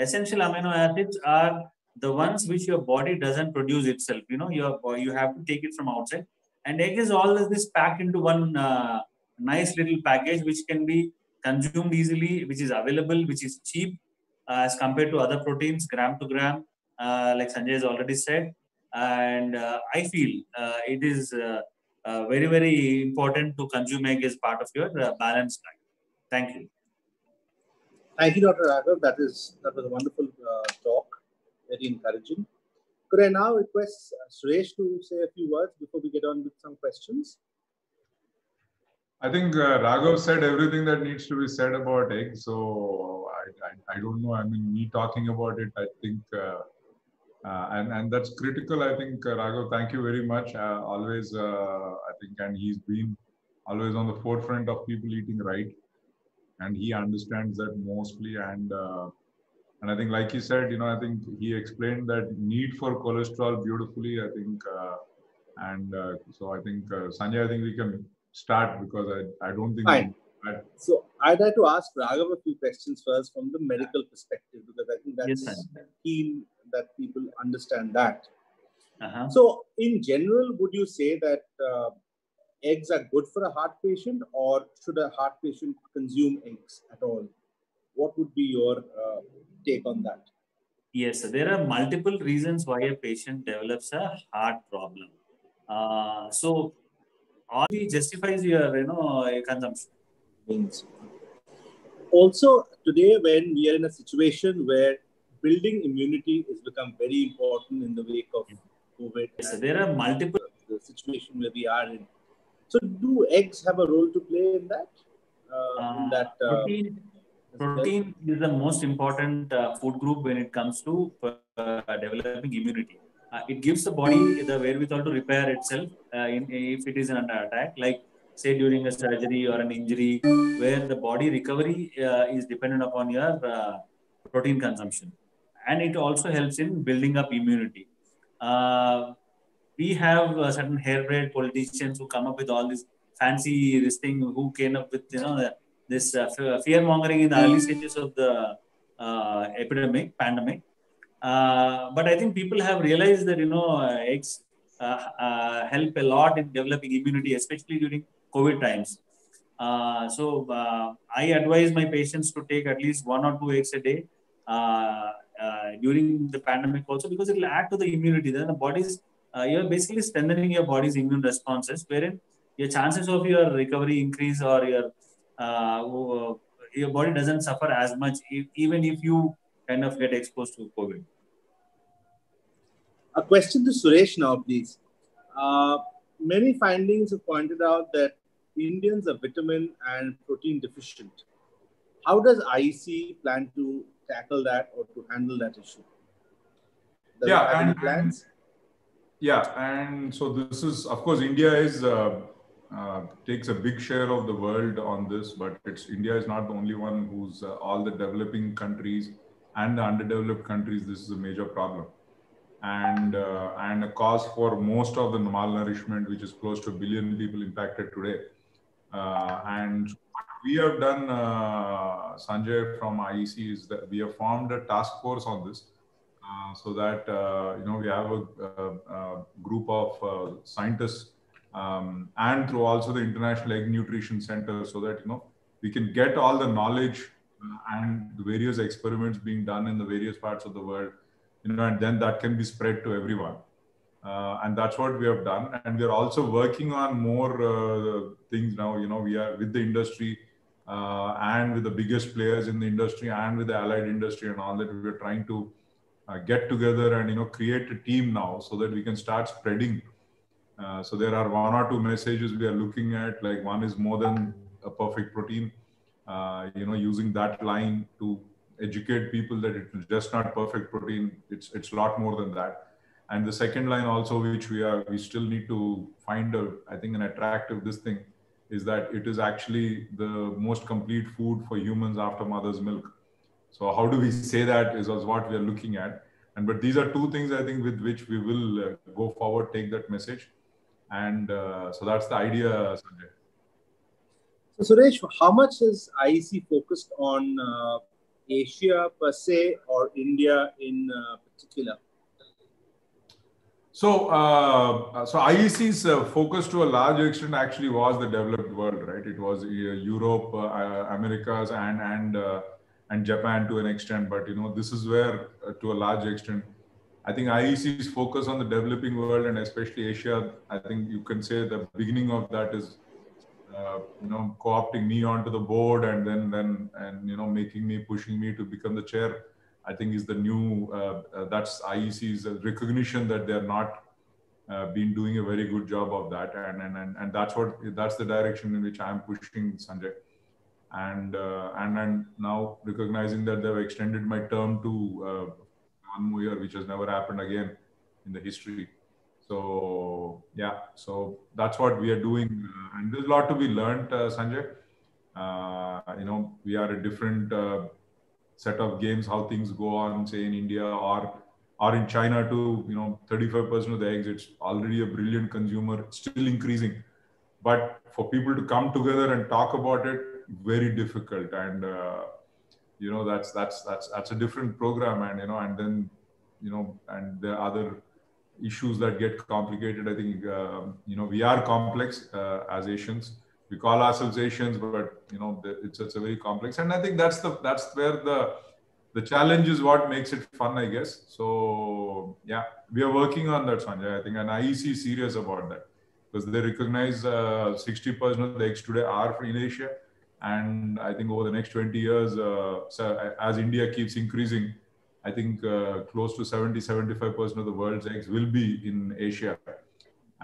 Essential amino acids are the ones which your body doesn't produce itself. You know, your you have to take it from outside. And egg is all of this packed into one uh, nice little package, which can be consumed easily, which is available, which is cheap uh, as compared to other proteins, gram to gram. Uh, like Sanjay has already said. And uh, I feel uh, it is uh, uh, very, very important to consume egg as part of your uh, balanced diet. Thank you. Thank you, Doctor Raghav. That is that was a wonderful uh, talk, very encouraging. Could I now request Suresh to say a few words before we get on with some questions? I think uh, Raghav said everything that needs to be said about egg. So I, I, I don't know. I mean, me talking about it, I think. Uh, Uh, and, and that's critical, I think, uh, Raghav, thank you very much. Uh, always, uh, I think, and he's been always on the forefront of people eating right. And he understands that mostly. And uh, and I think, like he said, you know, I think he explained that need for cholesterol beautifully, I think. Uh, and uh, so I think, uh, Sanjay, I think we can start because I, I don't think... Fine. But... So I'd like to ask Raghav a few questions first from the medical perspective, because I think that's yes, keen that people understand that. Uh-huh. So in general, would you say that uh, eggs are good for a heart patient, or should a heart patient consume eggs at all? What would be your uh, take on that? Yes, so there are multiple reasons why a patient develops a heart problem. Uh, so all justifies your, you know, your consumption. Also, today when we are in a situation where building immunity has become very important in the wake of COVID. So there are multiple the situation where we are in. So do eggs have a role to play in that? Uh, uh, in that uh, protein protein well? Is the most important uh, food group when it comes to uh, developing immunity. Uh, it gives the body the wherewithal to repair itself uh, in, if it is under attack. Like say during a surgery or an injury, where the body recovery uh, is dependent upon your uh, protein consumption. And it also helps in building up immunity. Uh, we have uh, certain harebrained politicians who come up with all this fancy this thing, who came up with, you know, this uh, fear-mongering in the early stages of the uh, epidemic, pandemic. Uh, but I think people have realized that, you know, uh, eggs uh, uh, help a lot in developing immunity, especially during COVID times. Uh, so uh, I advise my patients to take at least one or two eggs a day uh, uh, during the pandemic also, because it will add to the immunity. Then the body's, uh, you're basically strengthening your body's immune responses, wherein your chances of your recovery increase, or your, uh, your body doesn't suffer as much, if, even if you kind of get exposed to COVID. A question to Suresh now, please. Uh, many findings have pointed out that Indians are vitamin and protein deficient. How does I E C plan to tackle that or to handle that issue? Does yeah, and, plans? yeah, and so this is, of course, India is uh, uh, takes a big share of the world on this, but it's India is not the only one who's uh, all the developing countries and the underdeveloped countries. This is a major problem, and uh, and a cause for most of the malnourishment, which is close to a billion people impacted today. Uh, and what we have done, uh, Sanjay from I E C, is that we have formed a task force on this, uh, so that uh, you know we have a, a, a group of uh, scientists um, and through also the International Egg Nutrition Center, so that you know we can get all the knowledge and the various experiments being done in the various parts of the world, you know, and then that can be spread to everyone. Uh, and that's what we have done. And we are also working on more uh, things now. You know, we are with the industry uh, and with the biggest players in the industry and with the allied industry and all that. We are trying to uh, get together and, you know, create a team now so that we can start spreading. Uh, so there are one or two messages we are looking at. Like one is more than a perfect protein. Uh, you know, using that line to educate people that it's just not perfect protein. It's it's a lot more than that. And the second line also, which we are, we still need to find a, I think, an attractive this thing, is that it is actually the most complete food for humans after mother's milk. So how do we say that is what we are looking at. And but these are two things, I think, with which we will uh, go forward, take that message. And uh, so that's the idea, Sanjay. So Suresh, how much is I E C focused on uh, Asia per se or India in uh, particular? So, uh, so I E C's uh, focus to a large extent actually was the developed world, right? It was uh, Europe, uh, Americas, and and uh, and Japan to an extent. But you know, this is where, uh, to a large extent, I think I E C's focus on the developing world and especially Asia, I think you can say the beginning of that is, Uh, you know, co-opting me onto the board, and then then and you know making me, pushing me to become the chair. I think is the new uh, uh, that's I E C's recognition that they are not uh, been doing a very good job of that, and and and and that's what that's the direction in which I am pushing, Sanjay. And uh, and and now recognizing that they've extended my term to uh, one more year, which has never happened again in the history. So yeah, so that's what we are doing, uh, and there's a lot to be learned, uh, Sanjay. Uh, you know, we are a different uh, set of games. How things go on, say in India or or in China, too. You know, thirty-five percent of the eggs, it's already a brilliant consumer, still increasing. But for people to come together and talk about it, very difficult. And uh, you know, that's that's that's that's a different program, and you know, and then you know, and the other issues that get complicated. I think, uh, you know, we are complex uh, as Asians. We call ourselves Asians, but, you know, it's, it's a very complex. And I think that's the that's where the the challenge is what makes it fun, I guess. So, yeah, we are working on that, Sanjay. I think and I E C is serious about that, because they recognize uh, sixty percent of the eggs today are in Asia. And I think over the next twenty years, uh, so as India keeps increasing, I think uh, close to seventy, seventy-five percent of the world's eggs will be in Asia.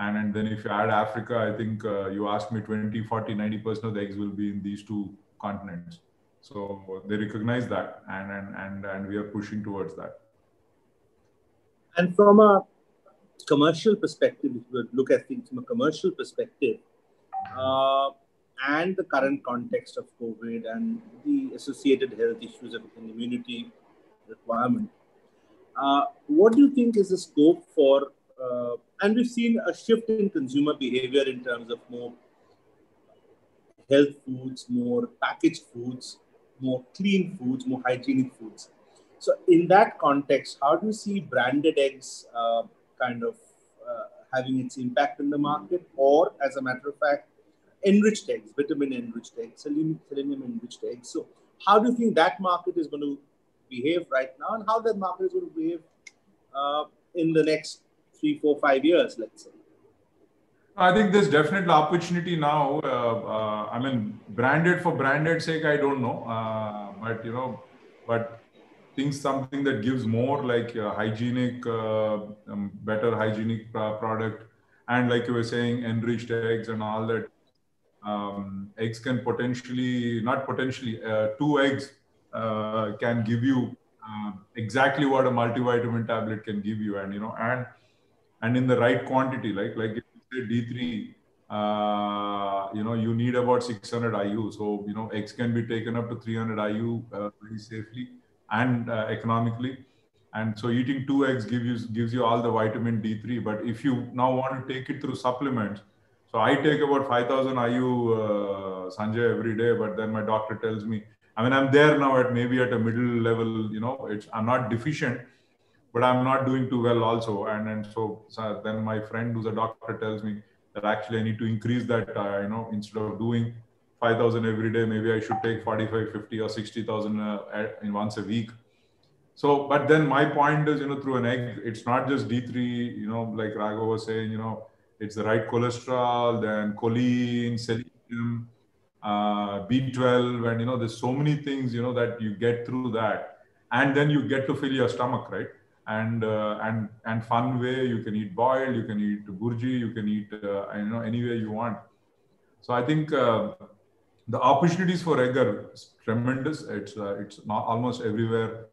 And, and then if you add Africa, I think uh, you asked me twenty, forty, ninety percent of the eggs will be in these two continents. So they recognize that, and, and, and, and we are pushing towards that. And from a commercial perspective, if you look at things from a commercial perspective, uh, and the current context of COVID and the associated health issues of immunity requirement. Uh, what do you think is the scope for, uh, and we've seen a shift in consumer behavior in terms of more health foods, more packaged foods, more clean foods, more hygienic foods. So in that context, how do you see branded eggs uh, kind of uh, having its impact in the market, or as a matter of fact, enriched eggs, vitamin enriched eggs, selenium enriched eggs. So how do you think that market is going to behave right now, and how that market is going to behave uh, in the next three, four, five years, let's say? I think there's definitely opportunity now. Uh, uh, I mean, branded for branded sake, I don't know, uh, but you know, but things something that gives more, like uh, hygienic, uh, um, better hygienic product, and like you were saying, enriched eggs and all that. Um, eggs can potentially, not potentially, uh, two eggs. Uh, can give you uh, exactly what a multivitamin tablet can give you, and you know, and and in the right quantity, like like if you say D three, uh, you know, you need about six hundred I U. So you know, eggs can be taken up to three hundred I U uh, very safely and uh, economically. And so eating two eggs gives you gives you all the vitamin D three. But if you now want to take it through supplements, so I take about five thousand I U, uh, Sanjay, every day. But then my doctor tells me, I mean, I'm there now at maybe at a middle level, you know, it's, I'm not deficient, but I'm not doing too well also. And, and so, so then my friend who's a doctor tells me that actually I need to increase that, uh, you know, instead of doing five thousand every day, maybe I should take forty-five, fifty or sixty thousand uh, in once a week. So, but then my point is, you know, through an egg, it's not just D three, you know, like Raghav was saying, you know, it's the right cholesterol, then choline, selenium, uh, B twelve, and, you know, there's so many things, you know, that you get through that. And then you get to fill your stomach, right? And, uh, and, and fun way, you can eat boiled, you can eat burji, you can eat, uh, you know, any way you want. So I think uh, the opportunities for egg are tremendous. It's, uh, it's not almost everywhere.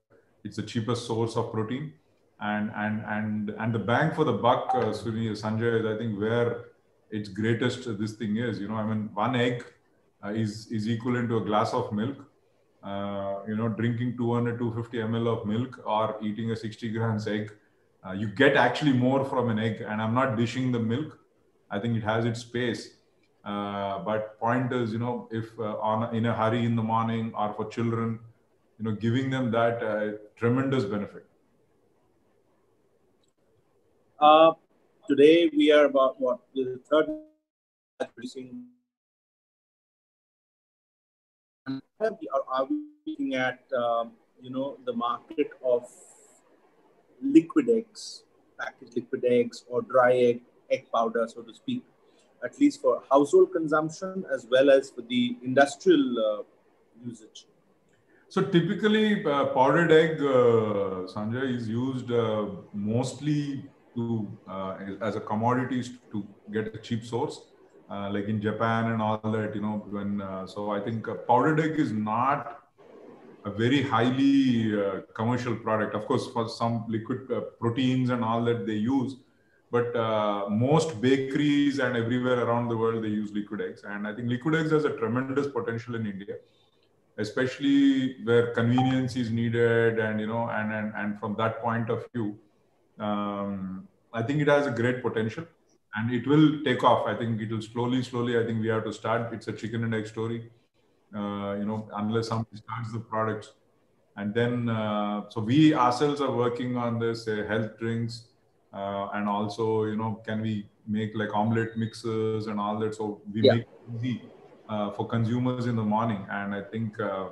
It's the cheapest source of protein, and and and and the bang for the buck, uh, Sanjoy, is I think where its greatest uh, this thing is. You know, I mean, one egg uh, is is equivalent to a glass of milk. Uh, you know, drinking two hundred, two hundred fifty milliliters of milk or eating a sixty grams egg, uh, you get actually more from an egg. And I'm not dishing the milk. I think it has its space. Uh, but point is, you know, if uh, on in a hurry in the morning or for children, you know, giving them that uh, tremendous benefit. Uh, today we are about what the third producing. Are we looking at um, you know, the market of liquid eggs, packaged liquid eggs, or dry egg, egg powder, so to speak, at least for household consumption as well as for the industrial uh, usage? So typically, uh, powdered egg, uh, Sanjoy, is used uh, mostly to uh, as a commodities to get a cheap source, uh, like in Japan and all that. You know, when uh, so I think uh, powdered egg is not a very highly uh, commercial product. Of course, for some liquid uh, proteins and all that they use, but uh, most bakeries and everywhere around the world they use liquid eggs, and I think liquid eggs has a tremendous potential in India, especially where convenience is needed, and you know, and and, and from that point of view, um, I think it has a great potential, and it will take off. I think it will slowly, slowly. I think we have to start. It's a chicken and egg story, uh, you know, unless somebody starts the products, and then uh, so we ourselves are working on this uh, health drinks, uh, and also you know, can we make like omelette mixes and all that? So we yeah. make it easy. Uh, for consumers in the morning. And I think, uh,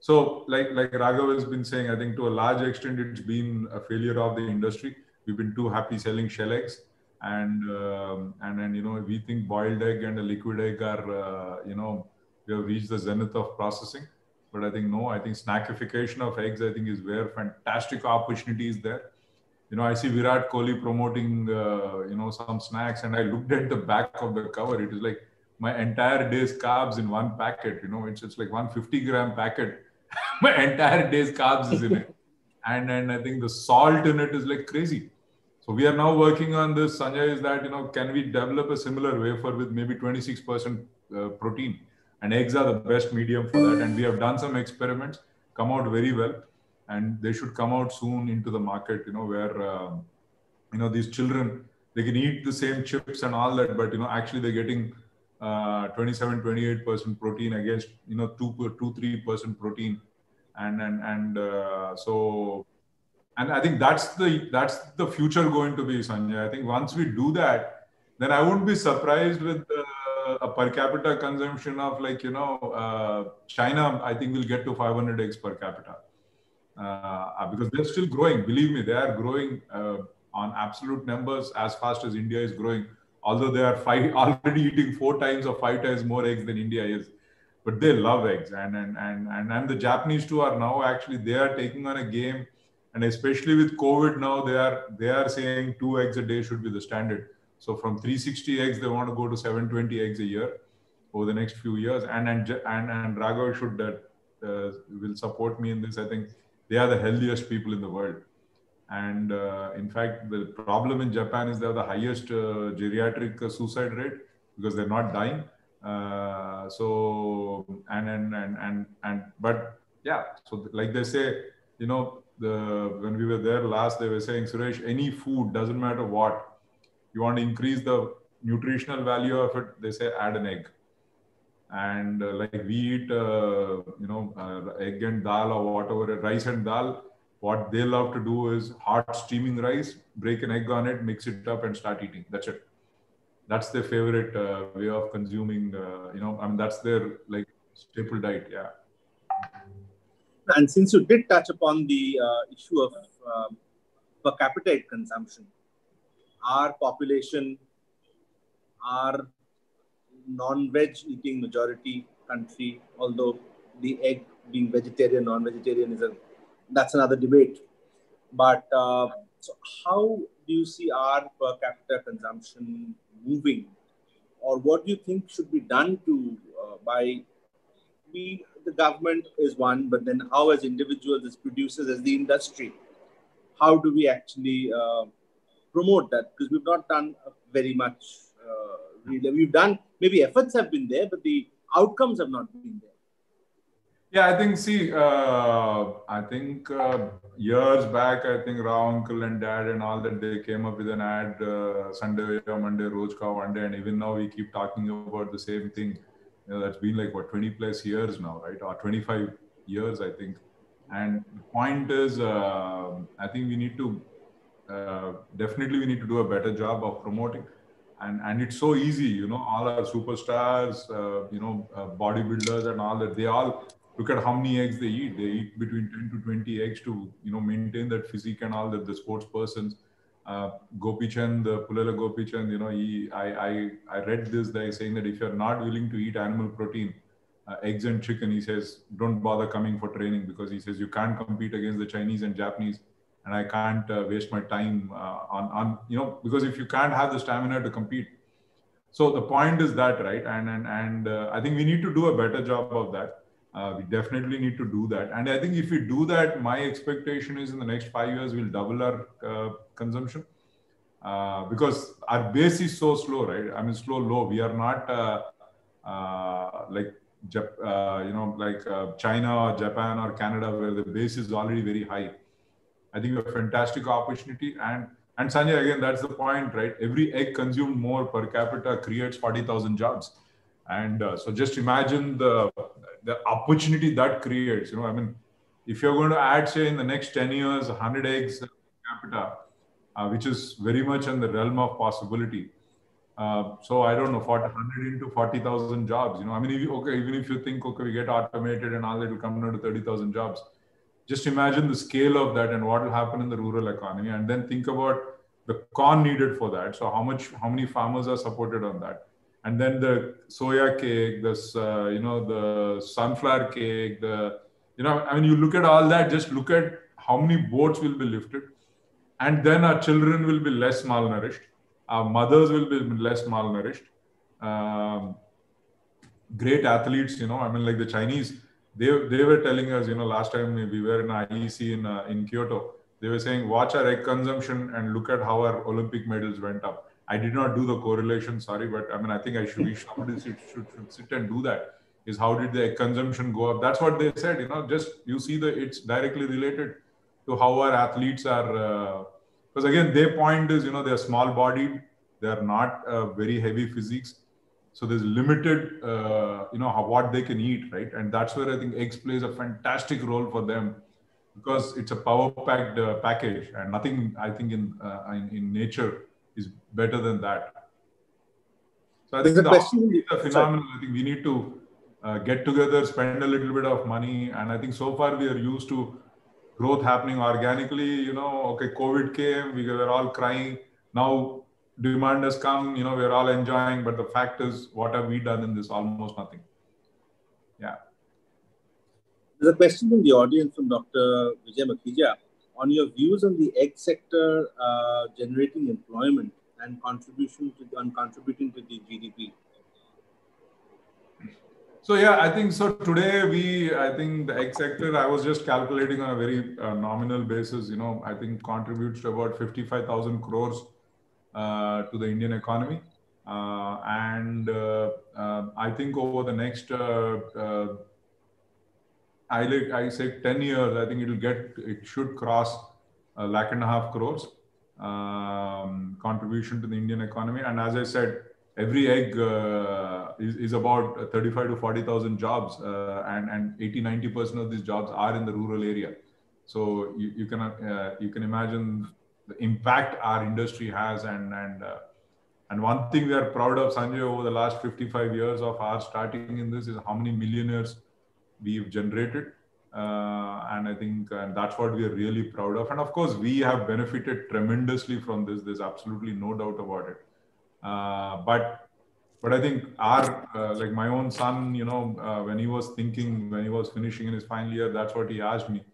so like, like Raghav has been saying, I think to a large extent, it's been a failure of the industry. We've been too happy selling shell eggs. And, um, and then, you know, we think boiled egg and a liquid egg are, uh, you know, we have reached the zenith of processing. But I think, no, I think snackification of eggs, I think is where fantastic opportunities there. You know, I see Virat Kohli promoting, uh, you know, some snacks, and I looked at the back of the cover. It is like, my entire day's carbs in one packet, you know, it's just like one hundred fifty gram packet. My entire day's carbs is in it. And and I think the salt in it is like crazy. So we are now working on this, Sanjoy, is that, you know, can we develop a similar wafer with maybe twenty-six percent uh, protein? And eggs are the best medium for that. And we have done some experiments, come out very well. And they should come out soon into the market, you know, where, um, you know, these children, they can eat the same chips and all that, but, you know, actually they're getting Uh, twenty-seven, twenty-eight percent protein against, you know, two, two, three percent protein. And, and, and uh, so, and I think that's the, that's the future going to be, Sanjoy. I think once we do that, then I wouldn't be surprised with uh, a per capita consumption of like, you know, uh, China, I think we'll get to five hundred eggs per capita uh, because they're still growing. Believe me, they are growing uh, on absolute numbers as fast as India is growing. Although they are five, already eating four times or five times more eggs than India is, but they love eggs. And, and, and, and, and the Japanese too are now actually, they are taking on a game, and especially with COVID now, they are, they are saying two eggs a day should be the standard. So from three hundred sixty eggs, they want to go to seven hundred twenty eggs a year over the next few years. And, and, and, and Raghav should, uh, uh, will support me in this. I think they are the healthiest people in the world. And uh, in fact, the problem in Japan is they have the highest uh, geriatric uh, suicide rate because they're not dying. Uh, so, and, and, and, and, and, but yeah, so like they say, you know, the, when we were there last, they were saying, Suresh, any food, doesn't matter what, you want to increase the nutritional value of it, they say, add an egg. And uh, like we eat, uh, you know, uh, egg and dal or whatever, rice and dal, What they love to do is hot steaming rice, break an egg on it, mix it up and start eating. That's it. That's their favorite uh, way of consuming, uh, you know, I mean, that's their like staple diet. Yeah. And since you did touch upon the uh, issue of um, per capita egg consumption, our population, our non-veg eating majority country, although the egg being vegetarian, non-vegetarian is a, that's another debate. But uh, so how do you see our per capita consumption moving, or what do you think should be done to uh, by we, the government is one, but then how as individuals, as producers, as the industry, how do we actually uh, promote that? Because we've not done very much. Uh, really. We've done, maybe efforts have been there, but the outcomes have not been there. Yeah, I think, see, uh, I think uh, years back, I think Rao uncle and dad and all that, they came up with an ad, uh, Sunday or Monday, Roj Ka One Day, and even now we keep talking about the same thing. You know, that's been like, what, twenty plus years now, right? Or twenty-five years, I think. And the point is, uh, I think we need to, uh, definitely we need to do a better job of promoting. And, and it's so easy, you know, all our superstars, uh, you know, uh, bodybuilders and all that, they all look at how many eggs they eat. They eat between ten to twenty eggs to, you know, maintain that physique and all that, the sports persons. Uh, Gopichand, the Pulela Gopichand, you know, he, I, I, I read this guy saying that if you're not willing to eat animal protein, uh, eggs and chicken, he says, don't bother coming for training, because he says, you can't compete against the Chinese and Japanese, and I can't uh, waste my time uh, on, on, you know, because if you can't have the stamina to compete. So the point is that, right? And, and, and uh, I think we need to do a better job of that. Uh, we definitely need to do that. And I think if we do that, my expectation is in the next five years, we'll double our uh, consumption uh, because our base is so slow, right? I mean, slow, low. We are not uh, uh, like, Jap uh, you know, like uh, China or Japan or Canada, where the base is already very high. I think we have a fantastic opportunity. And, and Sanjay, again, that's the point, right? Every egg consumed more per capita creates forty thousand jobs. And uh, so just imagine the, the opportunity that creates, you know, I mean, if you're going to add, say, in the next ten years, one hundred eggs per capita, uh, which is very much in the realm of possibility. Uh, so I don't know, one hundred into forty thousand jobs, you know, I mean, if you, okay, even if you think, okay, we get automated and all that, will come down to thirty thousand jobs. Just imagine the scale of that and what will happen in the rural economy. And then think about the corn needed for that. So how much, how many farmers are supported on that? And then the soya cake, this, uh, you know, the sunflower cake, the, you know, I mean, you look at all that, just look at how many boats will be lifted. And then our children will be less malnourished. Our mothers will be less malnourished. Um, great athletes, you know, I mean, like the Chinese, they, they were telling us, you know, last time we were in I E C in, uh, in Kyoto, they were saying, watch our egg consumption and look at how our Olympic medals went up. I did not do the correlation, sorry, but I mean, I think I should, we should, should, should sit and do that, is how did the consumption go up? That's what they said, you know, just, you see the, it's directly related to how our athletes are, because uh, again, their point is, you know, they're small bodied, they're not uh, very heavy physiques. So there's limited, uh, you know, how, what they can eat, right? And that's where I think eggs plays a fantastic role for them, because it's a power packed uh, package, and nothing, I think, in, uh, in, in nature is better than that. So I think the question is a phenomenon. I think we need to uh, get together, spend a little bit of money. And I think so far we are used to growth happening organically, you know, okay, COVID came, we were all crying. Now demand has come, you know, we're all enjoying, but the fact is, what have we done in this? Almost nothing. Yeah. There's a question from the audience from Doctor Vijay Makhija. On your views on the egg sector uh, generating employment and contribution to and contributing to the G D P. So yeah, I think so. Today we, I think the egg sector, I was just calculating on a very uh, nominal basis. You know, I think contributes to about fifty-five thousand crores uh, to the Indian economy, uh, and uh, uh, I think over the next. Uh, uh, I, like, I said ten years, I think it'll get, it should cross a lakh and a half crores um, contribution to the Indian economy. And as I said, every egg uh, is, is about thirty-five to forty thousand jobs uh, and, and eighty, ninety percent of these jobs are in the rural area. So you, you can uh, you can imagine the impact our industry has, and and uh, and one thing we are proud of, Sanjoy, over the last fifty-five years of our starting in this, is how many millionaires we've generated, uh, and I think uh, that's what we are really proud of. And of course, we have benefited tremendously from this. There's absolutely no doubt about it. Uh, but but I think our uh, like my own son, you know, uh, when he was thinking, when he was finishing in his final year, that's what he asked me.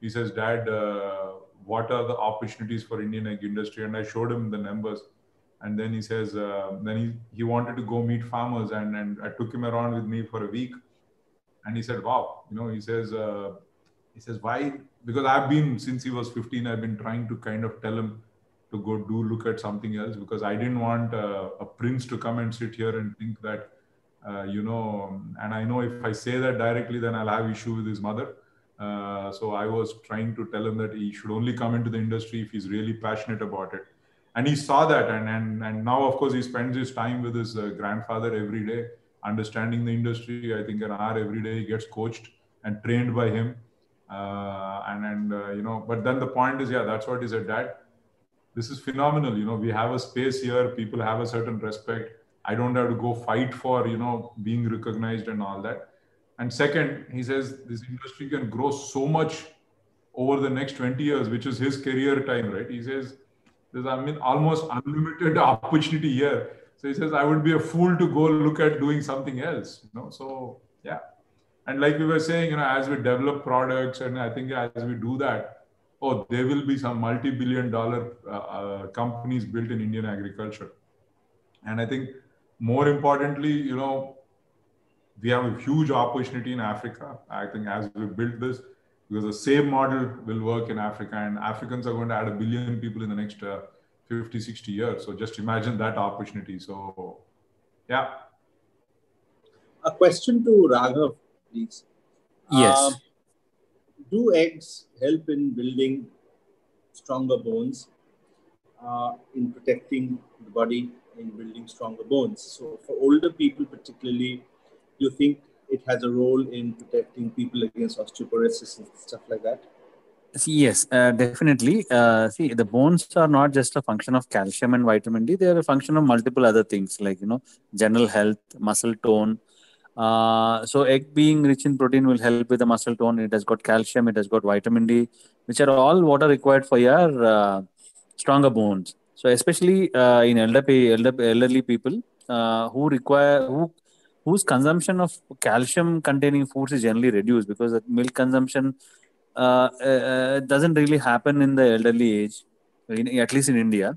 He says, Dad, uh, what are the opportunities for Indian egg industry? And I showed him the numbers. And then he says, uh, then he, he wanted to go meet farmers. And, and I took him around with me for a week. And he said, wow, you know, he says, uh, he says, why? Because I've been, since he was fifteen, I've been trying to kind of tell him to go do look at something else, because I didn't want uh, a prince to come and sit here and think that, uh, you know, and I know if I say that directly, then I'll have issue with his mother. Uh, so I was trying to tell him that he should only come into the industry if he's really passionate about it. And he saw that. And, and, and now, of course, he spends his time with his uh, grandfather every day, understanding the industry. I think an hour every day he gets coached and trained by him. Uh, and, and uh, you know, but then the point is, yeah, that's what he said, Dad, this is phenomenal. You know, we have a space here. People have a certain respect. I don't have to go fight for, you know, being recognized and all that. And second, he says, this industry can grow so much over the next twenty years, which is his career time, right? He says, there's, I mean, almost unlimited opportunity here. So he says, I would be a fool to go look at doing something else, you know? So, yeah. And like we were saying, you know, as we develop products, and I think as we do that, oh, there will be some multi-billion dollar uh, uh, companies built in Indian agriculture. And I think more importantly, you know, we have a huge opportunity in Africa. I think as we build this, because the same model will work in Africa, and Africans are going to add a billion people in the next uh, fifty, sixty years. So just imagine that opportunity. So, yeah. A question to Raghav, please. Yes. Uh, do eggs help in building stronger bones, uh, in protecting the body, in building stronger bones? So for older people particularly, do you think it has a role in protecting people against osteoporosis and stuff like that? Yes, uh, definitely. Uh, see, the bones are not just a function of calcium and vitamin D. They are a function of multiple other things, like, you know, general health, muscle tone. Uh, so egg being rich in protein will help with the muscle tone. It has got calcium, it has got vitamin D, which are all what are required for your uh, stronger bones. So especially uh, in elder, elder, elderly people uh, who require... who whose consumption of calcium-containing foods is generally reduced, because the milk consumption uh, uh, doesn't really happen in the elderly age, in, at least in India.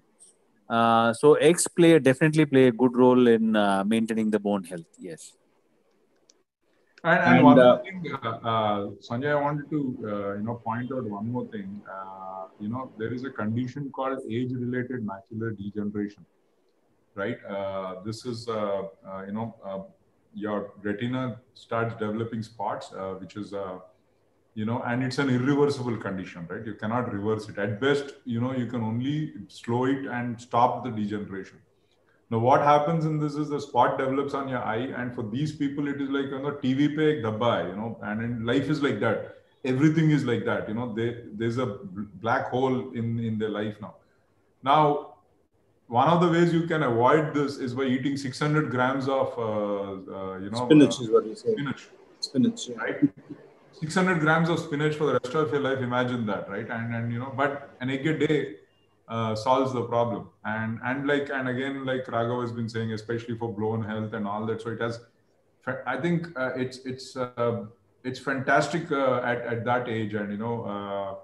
Uh, so eggs play definitely play a good role in uh, maintaining the bone health. Yes. And, and, and one uh, thing, uh, uh, Sanjoy, I wanted to uh, you know point out one more thing. Uh, you know, there is a condition called age-related macular degeneration, right? Uh, this is uh, uh, you know. Uh, your retina starts developing spots, uh, which is, uh, you know, and it's an irreversible condition, right? You cannot reverse it. At best, you know, you can only slow it and stop the degeneration. Now, what happens in this is the spot develops on your eye. And for these people, it is like, you know, T V pe ek dhabba hai, you know, and in life is like that. Everything is like that. You know, they, there's a black hole in, in their life now. Now, one of the ways you can avoid this is by eating six hundred grams of, uh, uh, you know, spinach uh, is what you say. Spinach. Spinach, yeah. Right? six hundred grams of spinach for the rest of your life. Imagine that, right? And, and you know, but an egg a day uh, solves the problem. And, and like, and again, like Raghav has been saying, especially for blown health and all that. So it has, I think uh, it's, it's, uh, it's fantastic uh, at, at that age. And, you know, uh,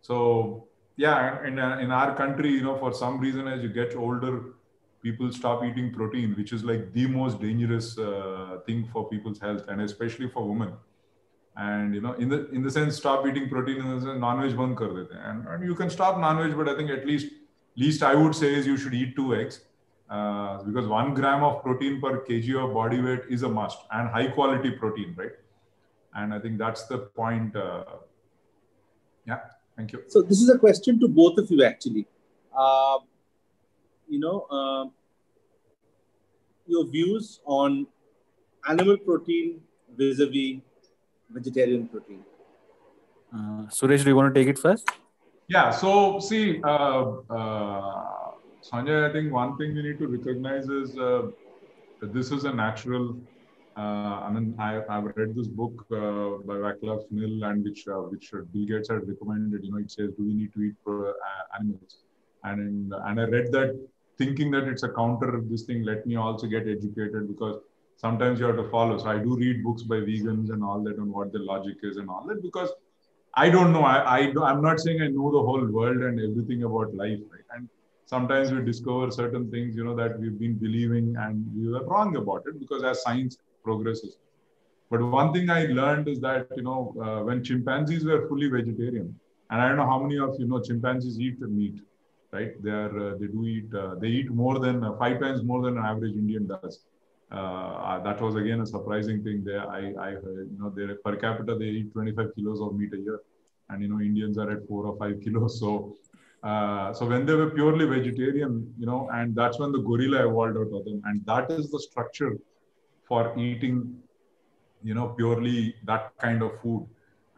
so, yeah, in, in our country, you know, for some reason, as you get older, people stop eating protein, which is like the most dangerous uh, thing for people's health, and especially for women. And, you know, in the in the sense, stop eating protein, in the sense, non-veg band kar dete. And, and you can stop non-veg, but I think at least, least I would say is you should eat two eggs, uh, because one gram of protein per kg of body weight is a must, and high quality protein, right? And I think that's the point. Uh, yeah. Thank you. So this is a question to both of you, actually. Uh, you know, uh, your views on animal protein vis-a-vis vegetarian protein. Uh, Suresh, do you want to take it first? Yeah, so see, uh, uh, Sanjoy, I think one thing we need to recognize is uh, that this is a natural, uh, I mean, I, I've read this book uh, by Raghav Sunil, and which, uh, which Bill Gates had recommended, you know, it says, do we need to eat for, uh, animals? And, and I read that thinking that it's a counter of this thing, let me also get educated, because sometimes you have to follow. So I do read books by vegans and all that on what the logic is and all that, because I don't know. I, I, I'm not saying I know the whole world and everything about life, right? And sometimes we discover certain things, you know, that we've been believing and we were wrong about it, because as science progresses. But one thing I learned is that, you know, uh, when chimpanzees were fully vegetarian, and I don't know how many of you know chimpanzees eat meat, right? They are, uh, they do eat, uh, they eat more than, uh, five times more than an average Indian does. Uh, that was again a surprising thing there. I, I, you know, they per capita, they eat twenty-five kilos of meat a year, and you know, Indians are at four or five kilos. So, uh, so when they were purely vegetarian, you know, and that's when the gorilla evolved out of them, and that is the structure for eating, you know, purely that kind of food.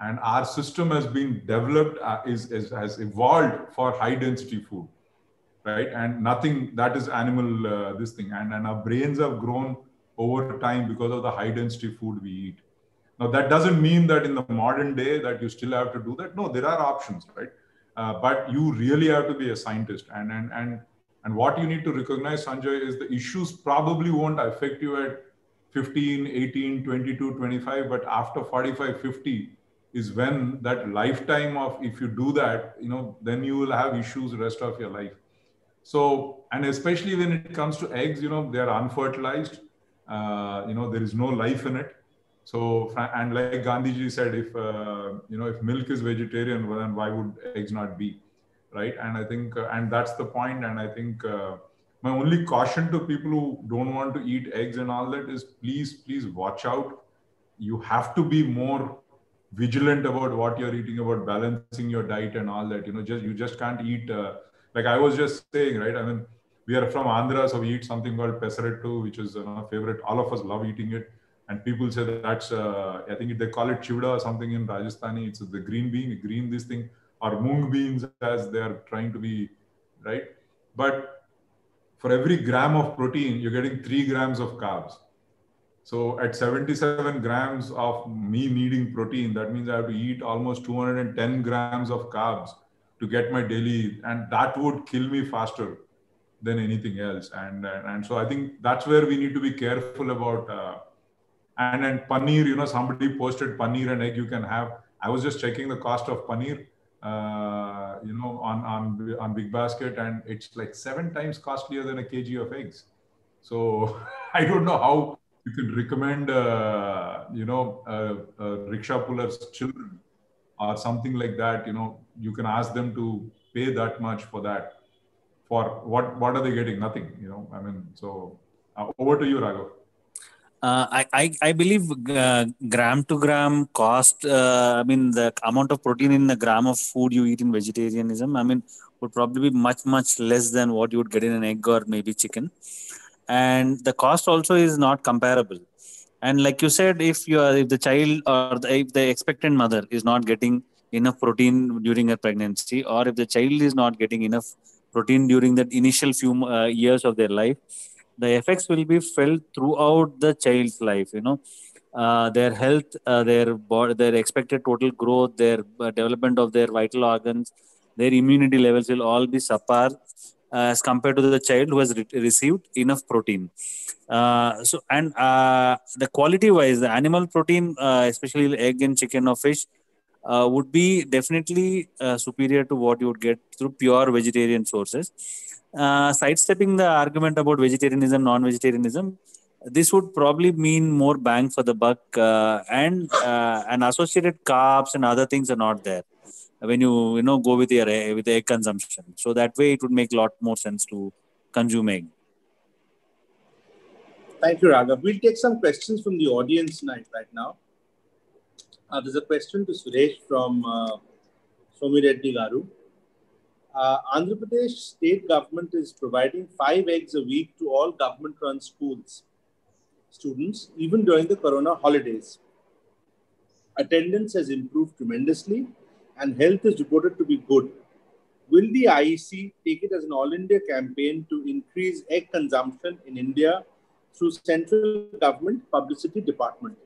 And our system has been developed, uh, is, is has evolved for high density food. Right? And nothing that is animal, uh, this thing. And, and our brains have grown over time because of the high density food we eat. Now, that doesn't mean that in the modern day that you still have to do that. No, there are options, right? Uh, but you really have to be a scientist. And, and, and, and what you need to recognize, Sanjoy, is the issues probably won't affect you at fifteen, eighteen, twenty-two, twenty-five, but after forty-five, fifty is when that lifetime of, if you do that, you know, then you will have issues the rest of your life. So, and especially when it comes to eggs, you know, they are unfertilized, uh, you know, there is no life in it. So, and like Gandhiji said, if, uh, you know, if milk is vegetarian, well, then why would eggs not be, right? And I think, uh, and that's the point. And I think uh, my only caution to people who don't want to eat eggs and all that is, please, please watch out. You have to be more vigilant about what you're eating, about balancing your diet and all that, you know, just, you just can't eat, uh, like I was just saying, right? I mean, we are from Andhra, so we eat something called pesarettu, which is a favorite. All of us love eating it. And people say that that's, uh, I think they call it chivda or something in Rajasthani. It's the green bean, green this thing, or moong beans as they are trying to be, right? But for every gram of protein, you're getting three grams of carbs. So at seventy-seven grams of me needing protein, that means I have to eat almost two hundred ten grams of carbs to get my daily, and that would kill me faster than anything else. And, and, and so I think that's where we need to be careful about, uh, and, and paneer, you know, somebody posted paneer and egg you can have. I was just checking the cost of paneer, uh, you know, on, on, on Big Basket, and it's like seven times costlier than a kg of eggs. So I don't know how you can recommend, uh, you know, uh, uh, rickshaw pullers' children or something like that, you know, you can ask them to pay that much for that. For what, what are they getting? Nothing, you know, I mean, so uh, over to you, Raghav. Uh, I, I, I believe uh, gram to gram cost, uh, I mean, the amount of protein in the gram of food you eat in vegetarianism, I mean, would probably be much, much less than what you would get in an egg or maybe chicken. And the cost also is not comparable. And like you said, if you are, if the child or the, if the expectant mother is not getting enough protein during her pregnancy, or if the child is not getting enough protein during the initial few uh, years of their life, the effects will be felt throughout the child's life. You know, uh, their health, uh, their body, their expected total growth, their uh, development of their vital organs, their immunity levels will all be subpar as compared to the child who has re received enough protein. Uh, so, and uh, the quality wise, the animal protein, uh, especially egg and chicken or fish, uh, would be definitely uh, superior to what you would get through pure vegetarian sources. Uh, sidestepping the argument about vegetarianism, non-vegetarianism, this would probably mean more bang for the buck, uh, and uh, and associated carbs and other things are not there when you, you know, go with your with the egg consumption. So that way it would make a lot more sense to consume egg. Thank you, Raghav. We'll take some questions from the audience right now. Uh, there's a question to Suresh from uh, Somireddi Garu. Uh, Andhra Pradesh state government is providing five eggs a week to all government-run schools, students, even during the corona holidays. Attendance has improved tremendously. and health is reported to be good, will the I E C take it as an all-India campaign to increase egg consumption in India through central government publicity department?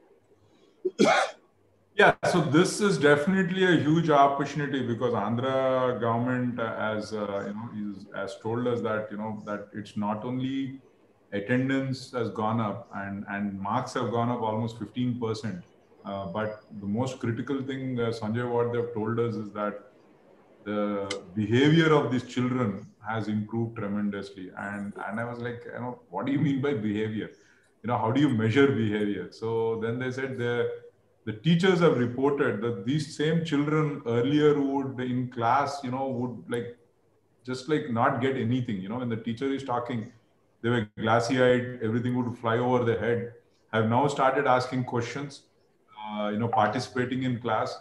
Yeah, so this is definitely a huge opportunity, because Andhra government, as uh, you know, is, has told us that you know that it's not only attendance has gone up and and marks have gone up almost fifteen percent, uh, but the most critical thing, uh, Sanjay, what they've told us is that the behavior of these children has improved tremendously. And and I was like, you know, what do you mean by behavior? You know, how do you measure behavior? So then they said the the teachers have reported that these same children earlier would in class, you know, would like just like not get anything. You know, when the teacher is talking, they were glassy-eyed, everything would fly over their head. Have now started asking questions, uh, you know, participating in class.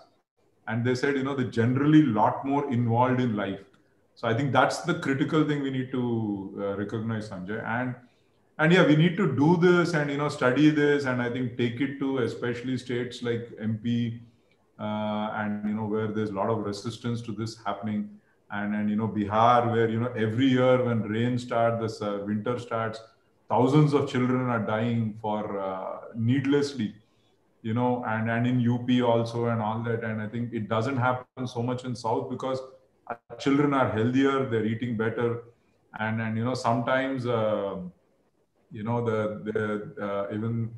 And they said, you know, they're generally a lot more involved in life. So I think that's the critical thing we need to uh, recognize, Sanjay. And, and yeah, we need to do this and, you know, study this. And I think take it to especially states like M P uh, and, you know, where there's a lot of resistance to this happening. And, and you know, Bihar, where, you know, every year when rain starts, this uh, winter starts, thousands of children are dying for uh, needlessly. You know, and, and in U P also and all that. And I think it doesn't happen so much in South because our children are healthier, they're eating better. And, and you know, sometimes, uh, you know, the, the uh, even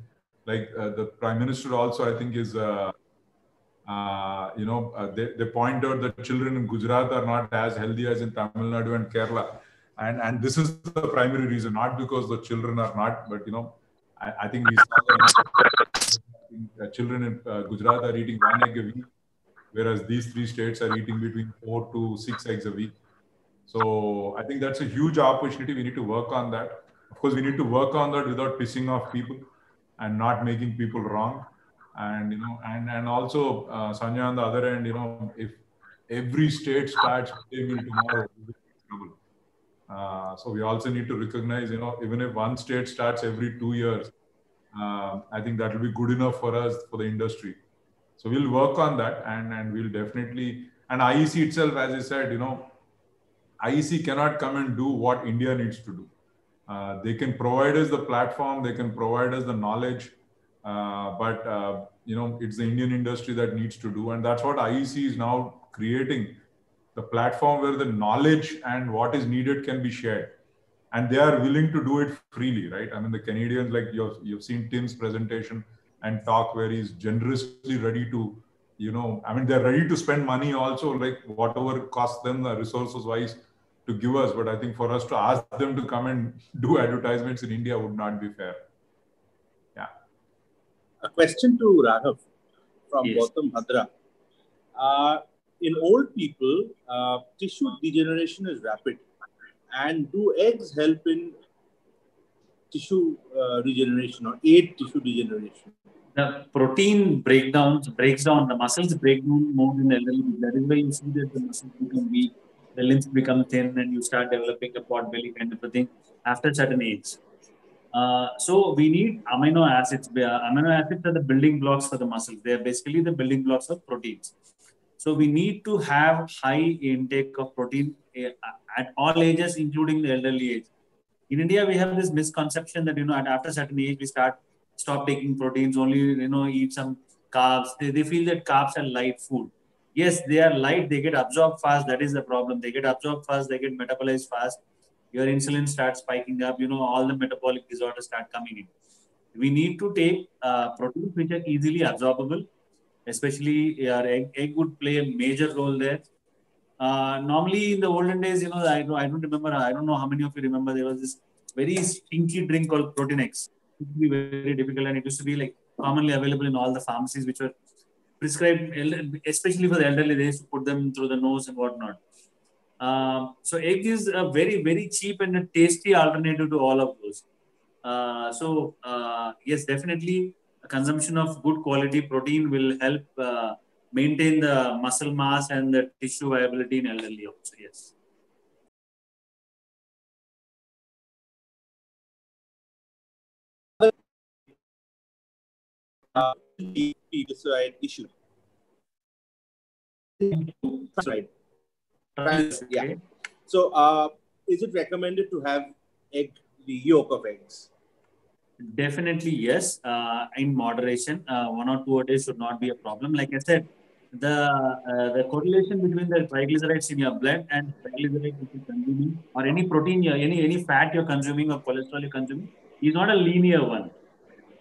like uh, the Prime Minister also, I think is, uh, uh, you know, uh, they, they point out that children in Gujarat are not as healthy as in Tamil Nadu and Kerala. And, and this is the primary reason, not because the children are not, but, you know, I, I think we saw that Uh, children in uh, Gujarat are eating one egg a week, whereas these three states are eating between four to six eggs a week. So I think that's a huge opportunity. We need to work on that. Of course, we need to work on that without pissing off people and not making people wrong. And, you know, and, and also, uh, Sanjay, on the other end, you know, if every state starts paying tomorrow, uh, so we also need to recognize, you know, even if one state starts every two years, Uh, I think that will be good enough for us, for the industry. So we'll work on that, and, and we'll definitely, and I E C itself, as I said, you know, I E C cannot come and do what India needs to do. Uh, they can provide us the platform, they can provide us the knowledge, uh, but, uh, you know, it's the Indian industry that needs to do. And that's what I E C is now creating, the platform where the knowledge and what is needed can be shared. And they are willing to do it freely, right? I mean, the Canadians, like you've, you've seen Tim's presentation and talk where he's generously ready to, you know, I mean, they're ready to spend money also, like whatever costs them the resources wise to give us. But I think for us to ask them to come and do advertisements in India would not be fair. Yeah. A question to Raghav from yes. Gautam Bhadra. Uh, in old people, uh, tissue degeneration is rapid. And do eggs help in tissue uh, regeneration or aid tissue degeneration? The protein breakdowns, breaks down, the muscles break down more in elderly. That is why you see that the muscles become weak, the limbs become thin, and you start developing a pot belly kind of a thing after a certain age. Uh, so we need amino acids. Amino acids are the building blocks for the muscles. They are basically the building blocks of proteins. So we need to have high intake of protein at all ages, including the elderly age. In India, we have this misconception that, you know, at after a certain age, we start, stop taking proteins, only, you know, eat some carbs. They, they feel that carbs are light food. Yes, they are light. They get absorbed fast. That is the problem. They get absorbed fast. They get metabolized fast. Your insulin starts spiking up. You know, all the metabolic disorders start coming in. We need to take uh, proteins which are easily absorbable, especially uh, egg, egg would play a major role there. Uh, normally in the olden days, you know, I, I don't remember, I don't know how many of you remember, there was this very stinky drink called Protein X. It used to be very difficult and it used to be like commonly available in all the pharmacies which were prescribed, especially for the elderly, they used to put them through the nose and whatnot. Uh, so egg is a very, very cheap and a tasty alternative to all of those. Uh, so uh, yes, definitely a consumption of good quality protein will help uh, maintain the muscle mass and the tissue viability in elderly also, yes. Uh, That's right. Yeah. So, uh, is it recommended to have egg, the yolk of eggs? Definitely, yes. Uh, in moderation, uh, one or two a day should not be a problem. Like I said, the uh, the correlation between the triglycerides in your blood and triglycerides which you're consuming, or any protein, any any fat you're consuming or cholesterol you're consuming, is not a linear one.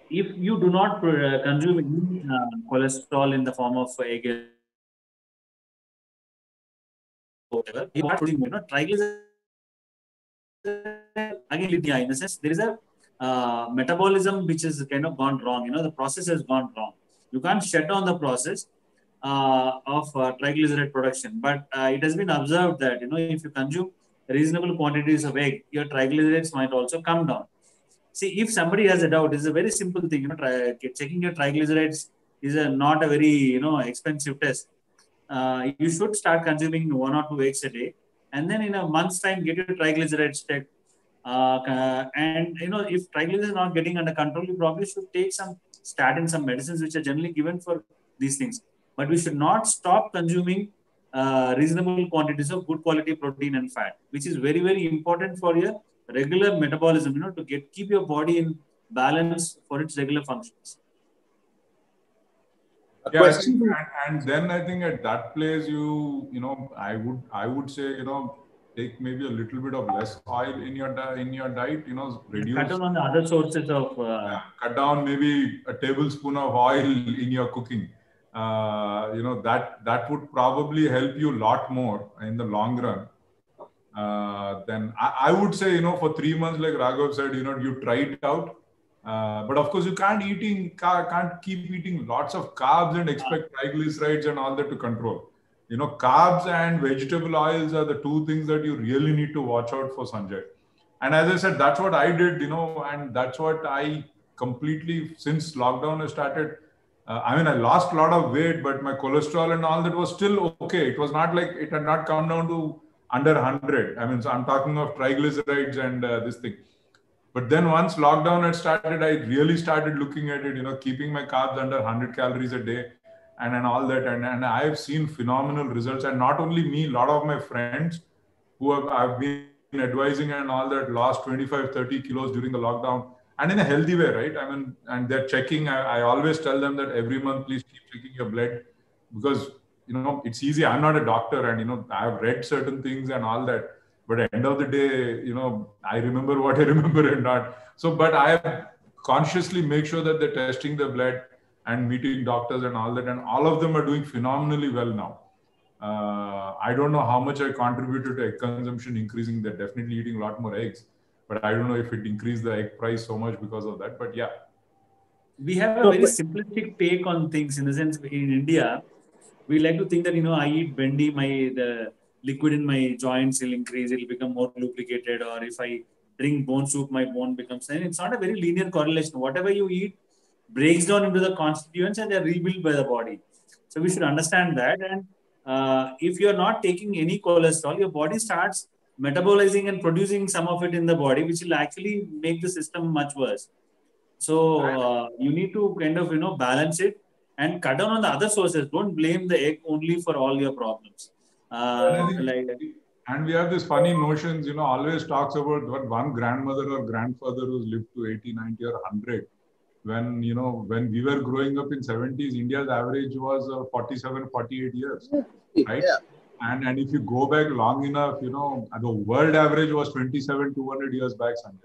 If you do not consume any uh, cholesterol in the form of egg, whatever, you are producing, you know, triglycerides again linear in the sense there is a uh, metabolism which is kind of gone wrong. You know, the process has gone wrong. You can't shut down the process Uh, of uh, triglyceride production, but uh, it has been observed that, you know, if you consume reasonable quantities of egg, your triglycerides might also come down. See, if somebody has a doubt, it's a very simple thing. You know, try, checking your triglycerides is a, not a very, you know, expensive test. Uh, you should start consuming one or two eggs a day, and then in a month's time, get your triglycerides checked. Uh, uh, and you know, if triglycerides are not getting under control, you probably should take some statin, some medicines which are generally given for these things. But we should not stop consuming uh, reasonable quantities of good quality protein and fat, which is very, very important for your regular metabolism, you know, to get keep your body in balance for its regular functions. A yeah, question think, and, and then I think at that place, you, you know, I would, I would say, you know, take maybe a little bit of less oil in your in your diet, you know, reduce. Cut down on the other sources of. Uh, yeah, cut down maybe a tablespoon of oil in your cooking. Uh, you know, that that would probably help you a lot more in the long run. Uh, then I, I would say, you know, for three months, like Raghav said, you know, you try it out. Uh, but of course, you can't eating can't keep eating lots of carbs and expect triglycerides and all that to control. You know, carbs and vegetable oils are the two things that you really need to watch out for, Sanjoy. And as I said, that's what I did, you know, and that's what I completely, since lockdown has started. Uh, I mean, I lost a lot of weight, but my cholesterol and all that was still okay. It was not like it had not come down to under one hundred. I mean, so I'm talking of triglycerides and uh, this thing. But then once lockdown had started, I really started looking at it, you know, keeping my carbs under one hundred calories a day and, and all that. And, and I've seen phenomenal results. And not only me, a lot of my friends who have, I've been advising and all that lost twenty-five, thirty kilos during the lockdown. And in a healthy way, right? I mean, and they're checking. I, I always tell them that every month, please keep checking your blood because, you know, it's easy. I'm not a doctor and, you know, I've read certain things and all that. But at the end of the day, you know, I remember what I remember and not. So, but I consciously make sure that they're testing the blood and meeting doctors and all that. And all of them are doing phenomenally well now. Uh, I don't know how much I contributed to egg consumption increasing. They're definitely eating a lot more eggs. But I don't know if it increased the egg price so much because of that. But yeah. We have a very simplistic take on things in the sense in India, we like to think that, you know, I eat bendy, my the liquid in my joints will increase, it will become more lubricated. Or if I drink bone soup, my bone becomes, and it's not a very linear correlation. Whatever you eat breaks down into the constituents and they're rebuilt by the body. So we should understand that. And uh, if you're not taking any cholesterol, your body starts metabolizing and producing some of it in the body, which will actually make the system much worse. So uh, you need to kind of, you know, balance it and cut down on the other sources. Don't blame the egg only for all your problems. Uh, and, like, and we have this funny notions, you know, always talks about what one grandmother or grandfather who's lived to eighty, ninety or one hundred. When, you know, when we were growing up in seventies, India's average was uh, forty-seven, forty-eight years, right? Yeah. And, and if you go back long enough, you know, the world average was twenty-seven, two hundred years back. And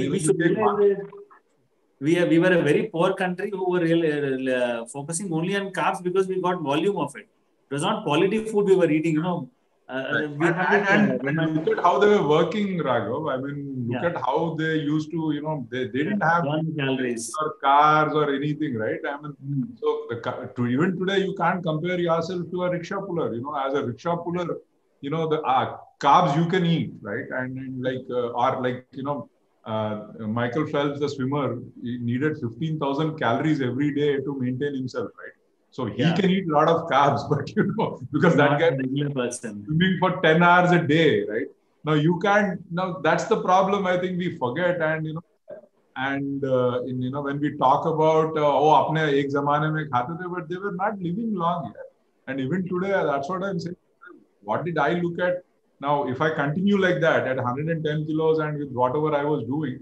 we, we, should realize, we, are, we were a very poor country who were uh, focusing only on carbs because we got volume of it. It was not quality food we were eating, you know. Uh, right. we and, and, and, and look at how they were working, Raghav. I mean, look yeah. at how they used to, you know, they, they didn't have calories or cars or anything, right? I mean, mm. so the, to, even today, you can't compare yourself to a rickshaw puller. You know, as a rickshaw puller, you know, the uh, carbs you can eat, right? And, and like, uh, or like, you know, uh, Michael Phelps, the swimmer, he needed fifteen thousand calories every day to maintain himself, right? So he yeah. can eat a lot of carbs, but you know, because Not that guy is swimming for ten hours a day, right? Now you can't, now that's the problem I think we forget. And, you know, and, uh, in, you know, when we talk about, uh, oh, apne ek zamane mein khate the, but they were not living long. Yet. And even today, that's what I'm saying. What did I look at? Now, if I continue like that at one hundred ten kilos and with whatever I was doing,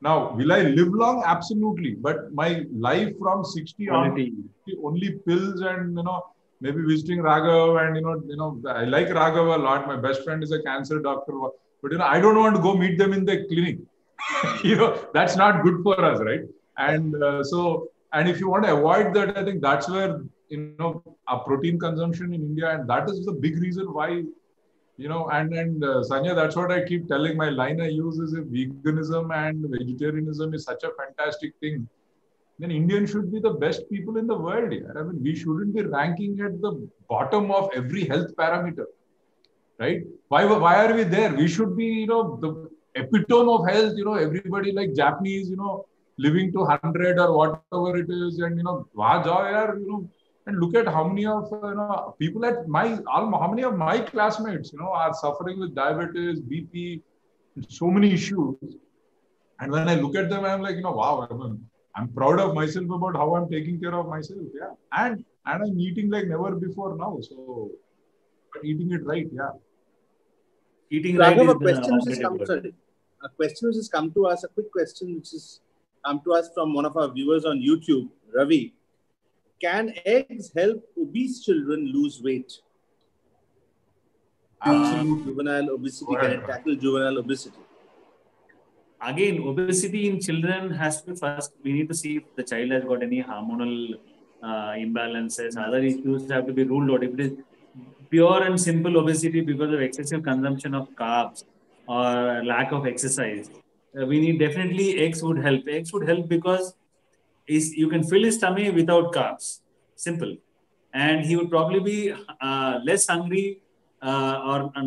now, will I live long? Absolutely. But my life from sixty on, only pills and, you know, maybe visiting Raghav and, you know, you know, I like Raghav a lot. My best friend is a cancer doctor. But, you know, I don't want to go meet them in the clinic. You know, that's not good for us, right? And uh, so, and if you want to avoid that, I think that's where, you know, our protein consumption in India, and that is the big reason why, you know, and, and uh, Sanya, that's what I keep telling. My line I use is, if veganism and vegetarianism is such a fantastic thing, then Indians should be the best people in the world. Yeah? I mean, we shouldn't be ranking at the bottom of every health parameter, right? Why, why are we there? We should be, you know, the epitome of health, you know, everybody like Japanese, you know, living to one hundred or whatever it is, and, you know, you know, and look at how many of you know, people at my, how many of my classmates, you know, are suffering with diabetes, B P, so many issues. And when I look at them, I'm like, you know, wow, I mean, I'm proud of myself about how I'm taking care of myself. Yeah. And, and I'm eating like never before now. So, but eating it right. Yeah. Eating right. Raghav, a question which has come, sorry, a question which has come to us, a quick question which has come to us from one of our viewers on YouTube, Ravi. Can eggs help obese children lose weight? Absolute juvenile obesity. Can it tackle juvenile obesity? Again, obesity in children has to first, we need to see if the child has got any hormonal uh, imbalances, other issues have to be ruled out. If it is pure and simple obesity because of excessive consumption of carbs or lack of exercise, uh, we need definitely eggs would help. Eggs would help because is you can fill his tummy without carbs, simple. And he would probably be uh, less hungry uh, or uh,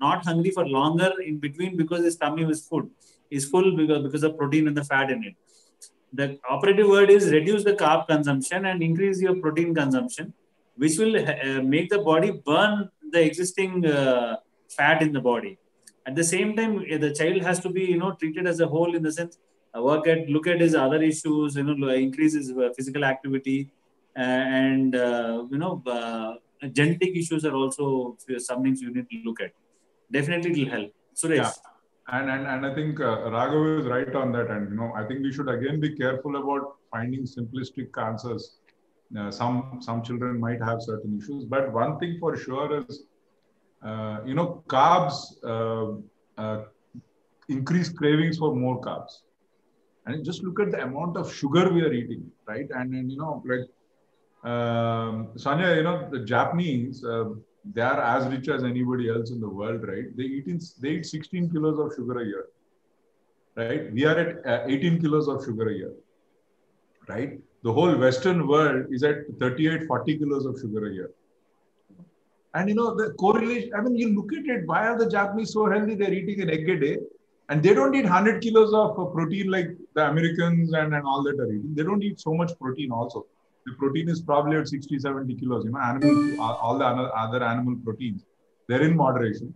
not hungry for longer in between because his tummy was full. Is full because, because of protein and the fat in it. The operative word is reduce the carb consumption and increase your protein consumption, which will uh, make the body burn the existing uh, fat in the body. At the same time, the child has to be, you know, treated as a whole in the sense, work at, look at his other issues, you know, increase his physical activity uh, and, uh, you know, uh, genetic issues are also some things you need to look at. Definitely it will help. Suresh. Yeah. And, and, and I think uh, Raghav is right on that. And, you know, I think we should again be careful about finding simplistic answers. Uh, some, some children might have certain issues, but one thing for sure is, uh, you know, carbs uh, uh, increase cravings for more carbs. And just look at the amount of sugar we are eating, right? And, and you know, like, um, Sanya, you know, the Japanese, uh, they are as rich as anybody else in the world, right? They eat, in, they eat sixteen kilos of sugar a year, right? We are at uh, eighteen kilos of sugar a year, right? The whole Western world is at thirty-eight, forty kilos of sugar a year. And, you know, the correlation, I mean, you look at it, why are the Japanese so healthy? They're eating an egg a day. And they don't eat one hundred kilos of protein like the Americans and, and all that are eating. They don't eat so much protein also. The protein is probably at sixty, seventy kilos. You know, animal, all the other animal proteins, they're in moderation.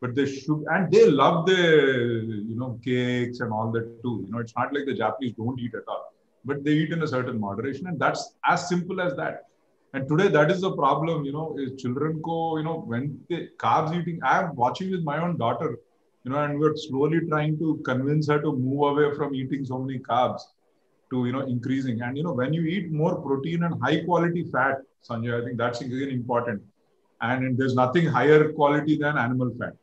But they should, and they love the, you know, cakes and all that too. You know, it's not like the Japanese don't eat at all. But they eat in a certain moderation, and that's as simple as that. And today, that is the problem, you know, is children go, you know, when they, carbs eating, I'm watching with my own daughter. You know, and we're slowly trying to convince her to move away from eating so many carbs to, you know, increasing. And, you know, when you eat more protein and high quality fat, Sanjay, I think that's again important. And, and there's nothing higher quality than animal fat.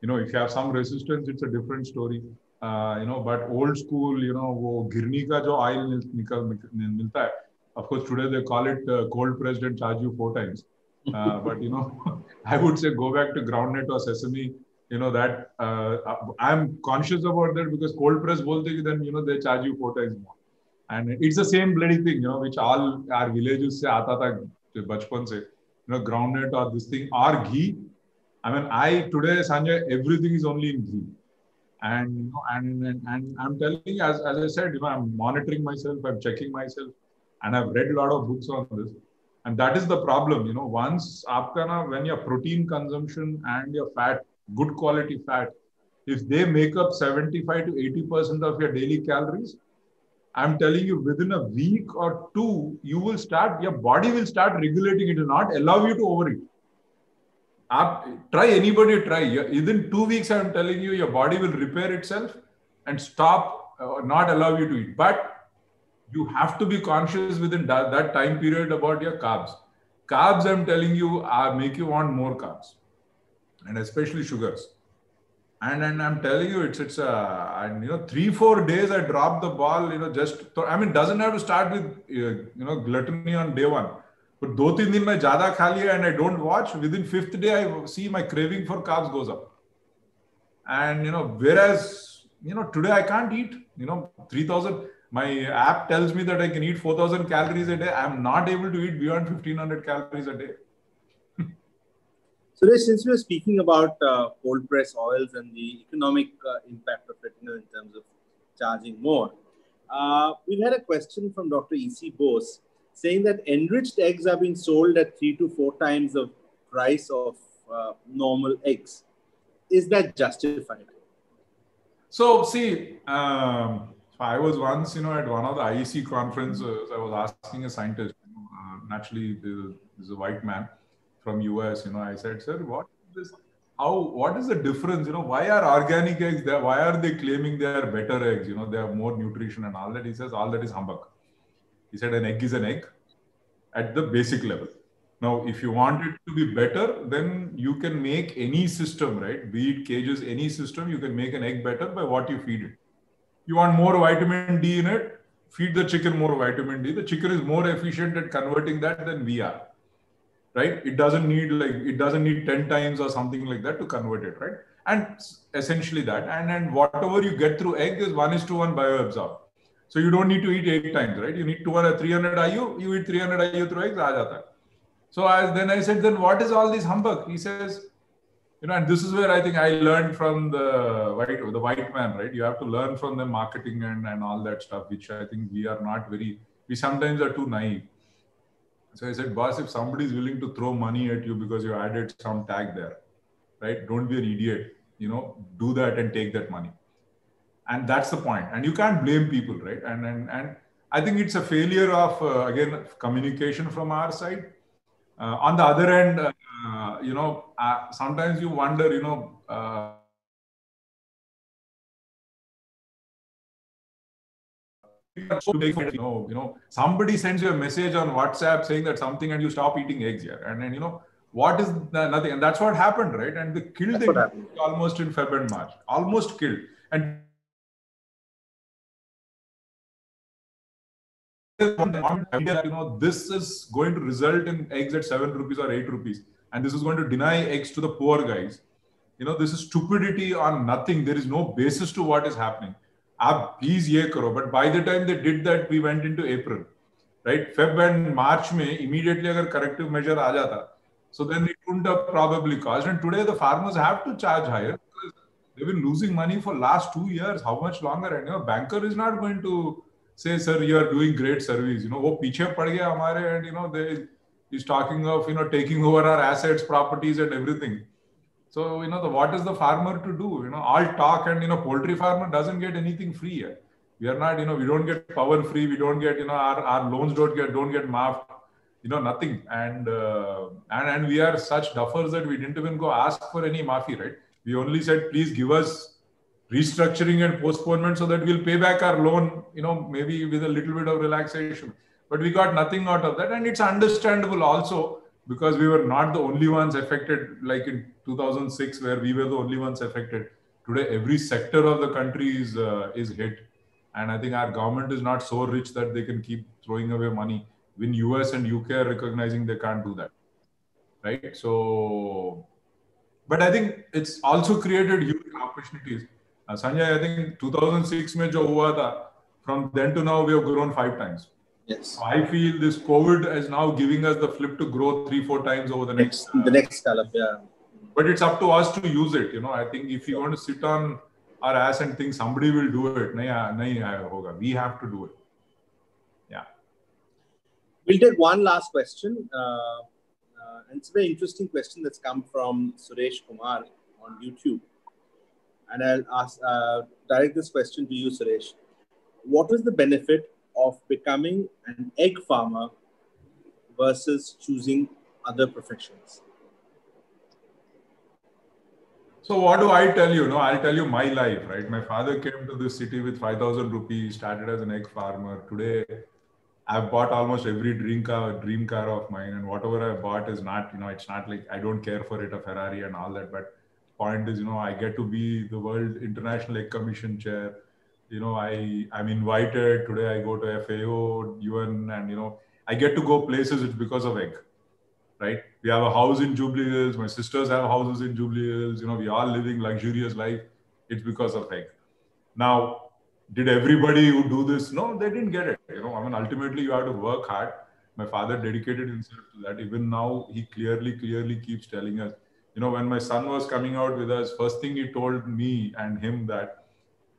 You know, if you have some resistance, it's a different story. Uh, you know, but old school, you know, wo ghirni ka jo oil milta hai. Of course, today they call it uh, cold pressed and charge you four times. Uh, but, you know, I would say go back to groundnut or sesame. You know, that uh, I'm conscious about that because cold press bolte ki then, you know, they charge you four times more. And it's the same bloody thing, you know, which all our villages se aata tha bachpan se, you know, groundnut or this thing or ghee. I mean, I today, Sanjay, everything is only in ghee. And, you know, and, and, and I'm telling you, as, as I said, you know, I'm monitoring myself, I'm checking myself, and I've read a lot of books on this. And that is the problem, you know, once aapka na, when your protein consumption and your fat, good quality fat, if they make up seventy-five to eighty percent of your daily calories, I'm telling you, within a week or two, you will start, your body will start regulating it, will not allow you to overeat. Try anybody, try. Within two weeks, I'm telling you, your body will repair itself and stop, uh, not allow you to eat. But you have to be conscious within that, that time period about your carbs. Carbs, I'm telling you, uh, make you want more carbs, and especially sugars. And, and I'm telling you, it's, it's a, and, you know, three, four days I dropped the ball, you know, just, I mean, doesn't have to start with, you know, gluttony on day one. But do three days I jada kha liya and I don't watch, within fifth day, I see my craving for carbs goes up. And, you know, whereas, you know, today I can't eat, you know, three thousand, my app tells me that I can eat four thousand calories a day. I'm not able to eat beyond fifteen hundred calories a day. Suresh, since we are speaking about uh, cold press oils and the economic uh, impact of it, you know, in terms of charging more, uh, we've had a question from Doctor E C Bose saying that enriched eggs are being sold at three to four times the price of uh, normal eggs. Is that justified? So, see, um, I was once, you know, at one of the I E C conferences, I was asking a scientist, you know, uh, naturally, there's a white man from U S, you know, I said, sir, what is this? How, what is the difference? You know, why are organic eggs there? Why are they claiming they are better eggs? You know, they have more nutrition and all that. He says, all that is humbug. He said, an egg is an egg at the basic level. Now, if you want it to be better, then you can make any system, right? Be it cages, any system, you can make an egg better by what you feed it. You want more vitamin D in it, feed the chicken more vitamin D. The chicken is more efficient at converting that than we are. Right? It doesn't need like, it doesn't need ten times or something like that to convert it, right? And essentially that, and, and whatever you get through egg is one is to one bioabsorb. So you don't need to eat eight times, right? You need two hundred, three hundred I U, you eat three hundred I U through eggs, aa jata. So as then I said, then what is all this humbug? He says, you know, and this is where I think I learned from the white, the white man, right? You have to learn from the marketing and, and all that stuff, which I think we are not very, we sometimes are too naive. So I said, boss, if somebody is willing to throw money at you because you added some tag there, right? Don't be an idiot, you know, do that and take that money. And that's the point. And you can't blame people, right? And, and, and I think it's a failure of, uh, again, communication from our side. Uh, on the other end, uh, you know, uh, sometimes you wonder, you know, uh, you know, you know, somebody sends you a message on WhatsApp saying that something and you stop eating eggs here. And then, you know, what is the, nothing. And that's what happened, right? And they killed the almost in February and March, almost killed. And you know, this is going to result in eggs at seven rupees or eight rupees. And this is going to deny eggs to the poor guys. You know, this is stupidity on nothing. There is no basis to what is happening. Please ye karo. But by the time they did that, we went into April, right? Feb and March mein immediately agar corrective measure aa jata, so then it wouldn't have probably caused. And today the farmers have to charge higher because they've been losing money for last two years. How much longer? And you know, banker is not going to say, sir, you are doing great service. You know, wo piche pad gaya hamare, and you know, they he's talking of, you know, taking over our assets, properties, and everything. So, you know, the, what is the farmer to do? You know, all talk and, you know, poultry farmer doesn't get anything free here. We are not, you know, we don't get power free. We don't get, you know, our, our loans don't get, don't get maaf, you know, nothing. And, uh, and, and we are such duffers that we didn't even go ask for any maafi, right? We only said, please give us restructuring and postponement so that we'll pay back our loan, you know, maybe with a little bit of relaxation, but we got nothing out of that. And it's understandable also, because we were not the only ones affected, like in two thousand six, where we were the only ones affected. Today, every sector of the country is, uh, is hit. And I think our government is not so rich that they can keep throwing away money. When U S and U K are recognizing they can't do that, right? So, but I think it's also created huge opportunities. Uh, Sanjay, I think two thousand six mein jo hua tha, from then to now, we have grown five times. Yes. I feel this COVID is now giving us the flip to grow three, four times over the next. Uh, the next scallop, yeah. But it's up to us to use it. You know, I think if you want to sit on our ass and think somebody will do it, nahin, nahin hoga. We have to do it. Yeah. We'll take one last question. Uh, uh, and it's a very interesting question that's come from Suresh Kumar on YouTube. And I'll ask, uh, direct this question to you, Suresh. what is the benefit of becoming an egg farmer versus choosing other professions? So what do I tell you? No, I'll tell you my life, right? My father came to this city with five thousand rupees, started as an egg farmer. Today, I've bought almost every dream car, dream car of mine, and whatever I bought is not, you know, it's not like I don't care for it, a Ferrari and all that. But point is, you know, I get to be the World International Egg Commission chair. You know, I, I'm invited. Today I go to F A O, U N, and, you know, I get to go places. It's because of egg, right? We have a house in Jubilee Hills. My sisters have houses in Jubilee Hills. You know, we are living luxurious life. It's because of egg. Now, did everybody who do this? No, they didn't get it. You know, I mean, ultimately you have to work hard. My father dedicated himself to that. Even now, he clearly, clearly keeps telling us, you know, when my son was coming out with us, first thing he told me and him that,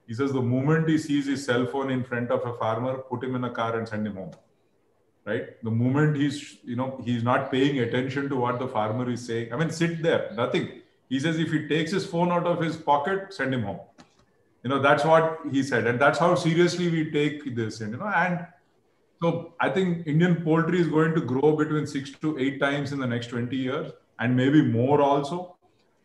he says, the moment he sees his cell phone in front of a farmer, put him in a car and send him home. Right? The moment he's, you know, he's not paying attention to what the farmer is saying. I mean, sit there, nothing. He says, if he takes his phone out of his pocket, send him home. You know, that's what he said. And that's how seriously we take this. And, you know, and so I think Indian poultry is going to grow between six to eight times in the next twenty years and maybe more also.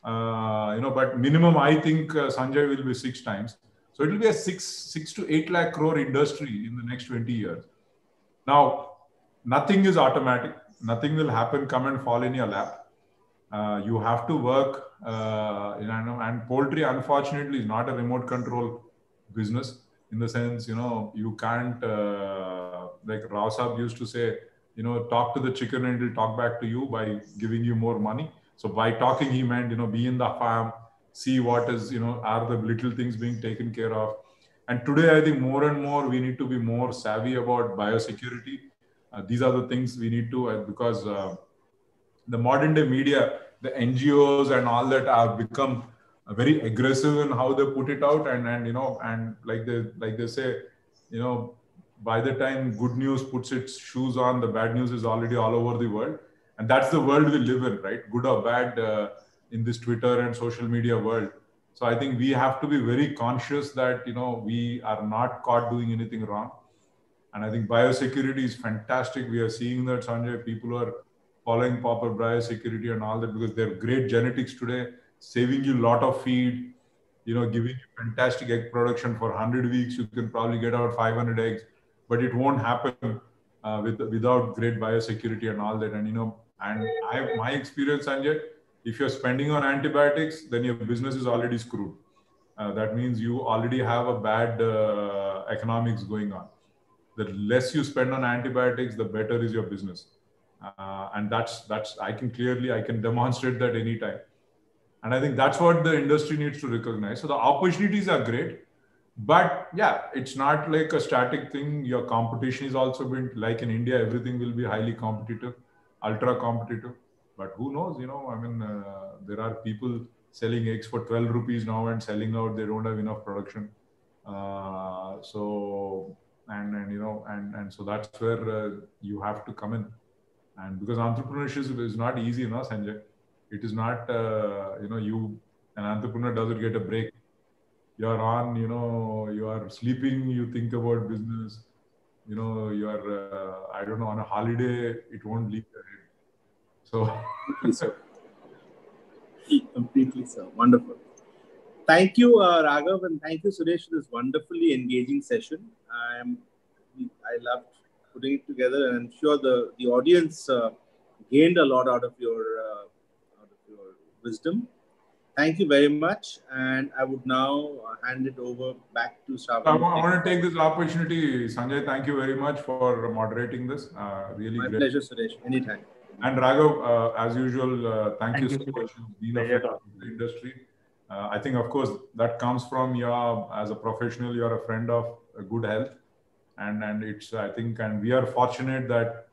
Uh, you know, but minimum, I think uh, Sanjoy will be six times. So it will be a six, six to eight lakh crore industry in the next twenty years. Now, nothing is automatic. Nothing will happen, come and fall in your lap. Uh, you have to work. Uh, you know, and poultry, unfortunately, is not a remote control business in the sense, you know, you can't, uh, like Rao Saab used to say, you know, talk to the chicken and it'll talk back to you by giving you more money. So by talking, he meant, you know, be in the farm, see what is, you know, are the little things being taken care of. And today, I think more and more, we need to be more savvy about biosecurity. Uh, these are the things we need to, uh, because uh, the modern day media, the N G Os and all that have become very aggressive in how they put it out. And, and you know, and like they, like they say, you know, by the time good news puts its shoes on, the bad news is already all over the world. And that's the world we live in, right? Good or bad uh, in this Twitter and social media world. So I think we have to be very conscious that, you know, we are not caught doing anything wrong. And I think biosecurity is fantastic. We are seeing that, Sanjoy, people are following proper biosecurity and all that because they're great genetics today, saving you a lot of feed, you know, giving you fantastic egg production for one hundred weeks. You can probably get out five hundred eggs, but it won't happen uh, with, without great biosecurity and all that. And, you know, and I, my experience, Sanjoy, if you're spending on antibiotics, then your business is already screwed. Uh, that means you already have a bad uh, economics going on. The less you spend on antibiotics, the better is your business. Uh, and that's, that's, I can clearly, I can demonstrate that anytime. And I think that's what the industry needs to recognize. So the opportunities are great, but yeah, it's not like a static thing. Your competition is also been, like in India, everything will be highly competitive, ultra competitive, but who knows, you know, I mean, uh, there are people selling eggs for twelve rupees now and selling out, they don't have enough production. Uh, so, And, and, you know, and, and so that's where uh, you have to come in. And because entrepreneurship is not easy, no, Sanjoy. It is not, uh, you know, you, an entrepreneur doesn't get a break. You're on, you know, you are sleeping, you think about business, you know, you are, uh, I don't know, on a holiday, it won't leave your head. So. Completely so. Completely so. Wonderful. Thank you, uh, Raghav, and thank you, Suresh, for this wonderfully engaging session. I'm, I loved putting it together, and I'm sure the, the audience uh, gained a lot out of, your, uh, out of your wisdom. Thank you very much, and I would now hand it over back to Shravan. I want to take this opportunity, Sanjoy, thank you very much for moderating this. Uh, really My great. pleasure, Suresh, anytime. And Raghav, uh, as usual, uh, thank, thank you so much for being a friend of the industry. Uh, I think, of course, that comes from your, as a professional, you're a friend of uh, good health. And, and it's, I think, and we are fortunate that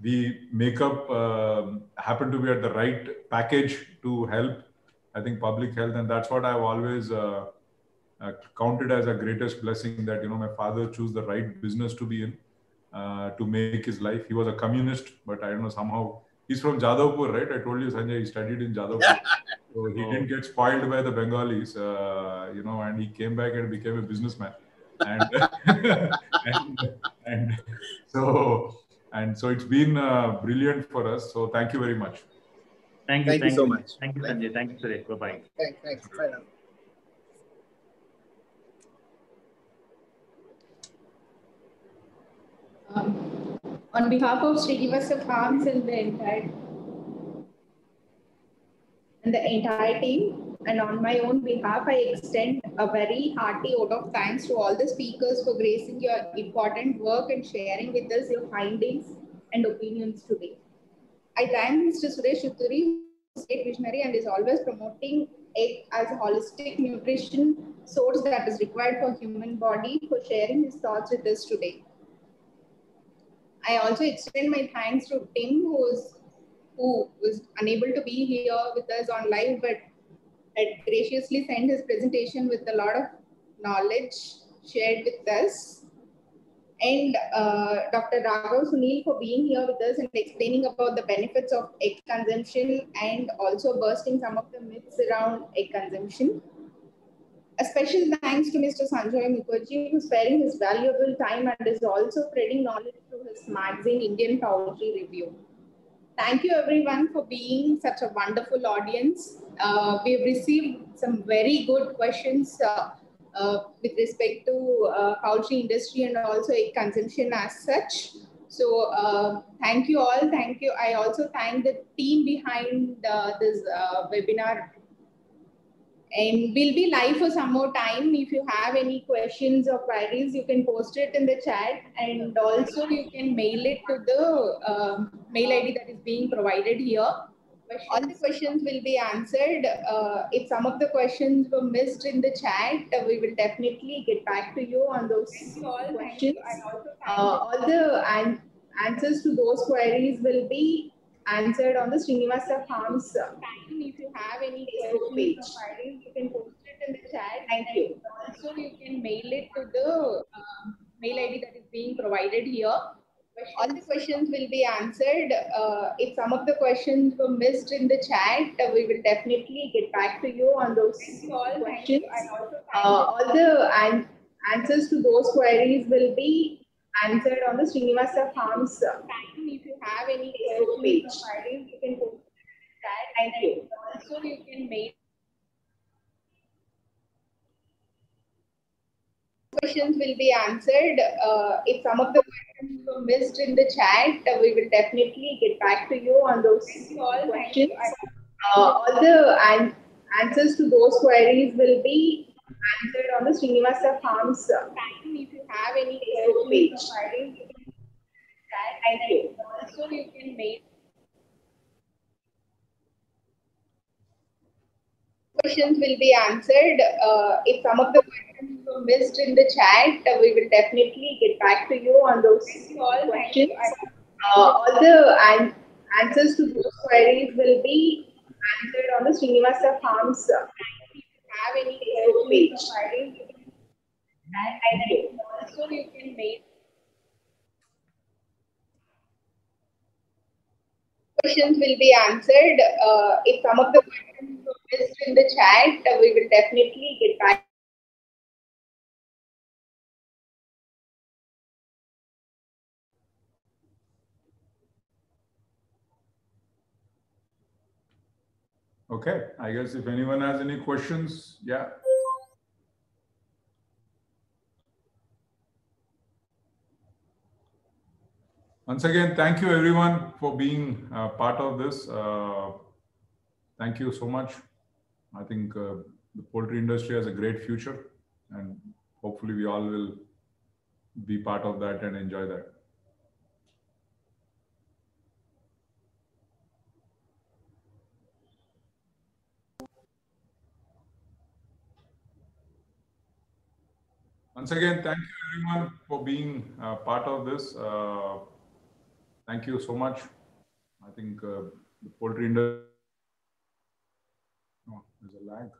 we make up, uh, happen to be at the right package to help, I think, public health. And that's what I've always uh, uh, counted as a greatest blessing that, you know, my father chose the right business to be in, uh, to make his life. He was a communist, but I don't know, somehow, he's from Jadavpur, right? I told you, Sanjoy, he studied in Jadavpur. So he didn't get spoiled by the Bengalis, uh, you know, and he came back and became a businessman. and, and, and so and so it's been uh, brilliant for us. So thank you very much. Thank you. Thank, thank you so you. much. Thank you, Sanjay. Thank you, Suresh. Bye bye. Thanks. Thanks. Bye now. Um, on behalf of Srinivasa Farms and the entire and the entire team, and on my own behalf, I extend a very hearty vote of thanks to all the speakers for gracing your important work and sharing with us your findings and opinions today. I thank Mister Suresh Chitturi, state visionary, and is always promoting egg as a holistic nutrition source that is required for human body, for sharing his thoughts with us today. I also extend my thanks to Tim, who was, who was unable to be here with us on live, but had graciously sent his presentation with a lot of knowledge shared with us. And uh, Doctor Raghav Sunil for being here with us and explaining about the benefits of egg consumption and also bursting some of the myths around egg consumption. A special thanks to Mister Sanjoy Mukherjee, who's sparing his valuable time and is also spreading knowledge through his magazine, Indian Poultry Review. Thank you everyone for being such a wonderful audience. Uh, we've received some very good questions uh, uh, with respect to uh, poultry industry and also egg consumption as such. So uh, thank you all. Thank you. I also thank the team behind uh, this uh, webinar. And we'll be live for some more time. If you have any questions or queries, you can post it in the chat, and also you can mail it to the uh, mail I D that is being provided here. All the questions will be answered. Uh, if some of the questions were missed in the chat, uh, we will definitely get back to you on those you all, questions. And also uh, all the an answers to those queries will be answered on the Srinivasa Farms time. If you have any Facebook page, you can post it in the chat. Thank you. Also, you can mail it to the uh, mail I D that is being provided here. All the questions will be answered. Uh, if some of the questions were missed in the chat, uh, we will definitely get back to you on those you all, questions. And also uh, all the an answers to those queries will be answered on the Srinivasa Farms time. If you have any Facebook page, you can post it in the chat. Thank you. Also, you can mail questions will be answered. Uh, if some of the questions were missed in the chat, uh, we will definitely get back to you on those all questions. Uh, all the an answers to those queries will be answered on the Srinivasa Farms time. If you have any Facebook page, you can chat. Thank you. Also, you can mail questions will be answered. Uh, if some of the questions were missed in the chat, uh, we will definitely get back to you on those all questions. Uh, all the an answers to those queries will be answered on the Srinivasa Farms time. Have any Facebook page. Thank you. Also, you can mail questions will be answered. Uh, if some of the questions were missed in the chat, uh, we will definitely get back. Okay, I guess if anyone has any questions, yeah. Once again, thank you everyone for being uh, part of this. Uh, thank you so much. I think uh, the poultry industry has a great future, and hopefully we all will be part of that and enjoy that. Once again, thank you everyone for being uh, part of this. Uh, thank you so much. I think uh, the poultry industry, oh, there's a lag.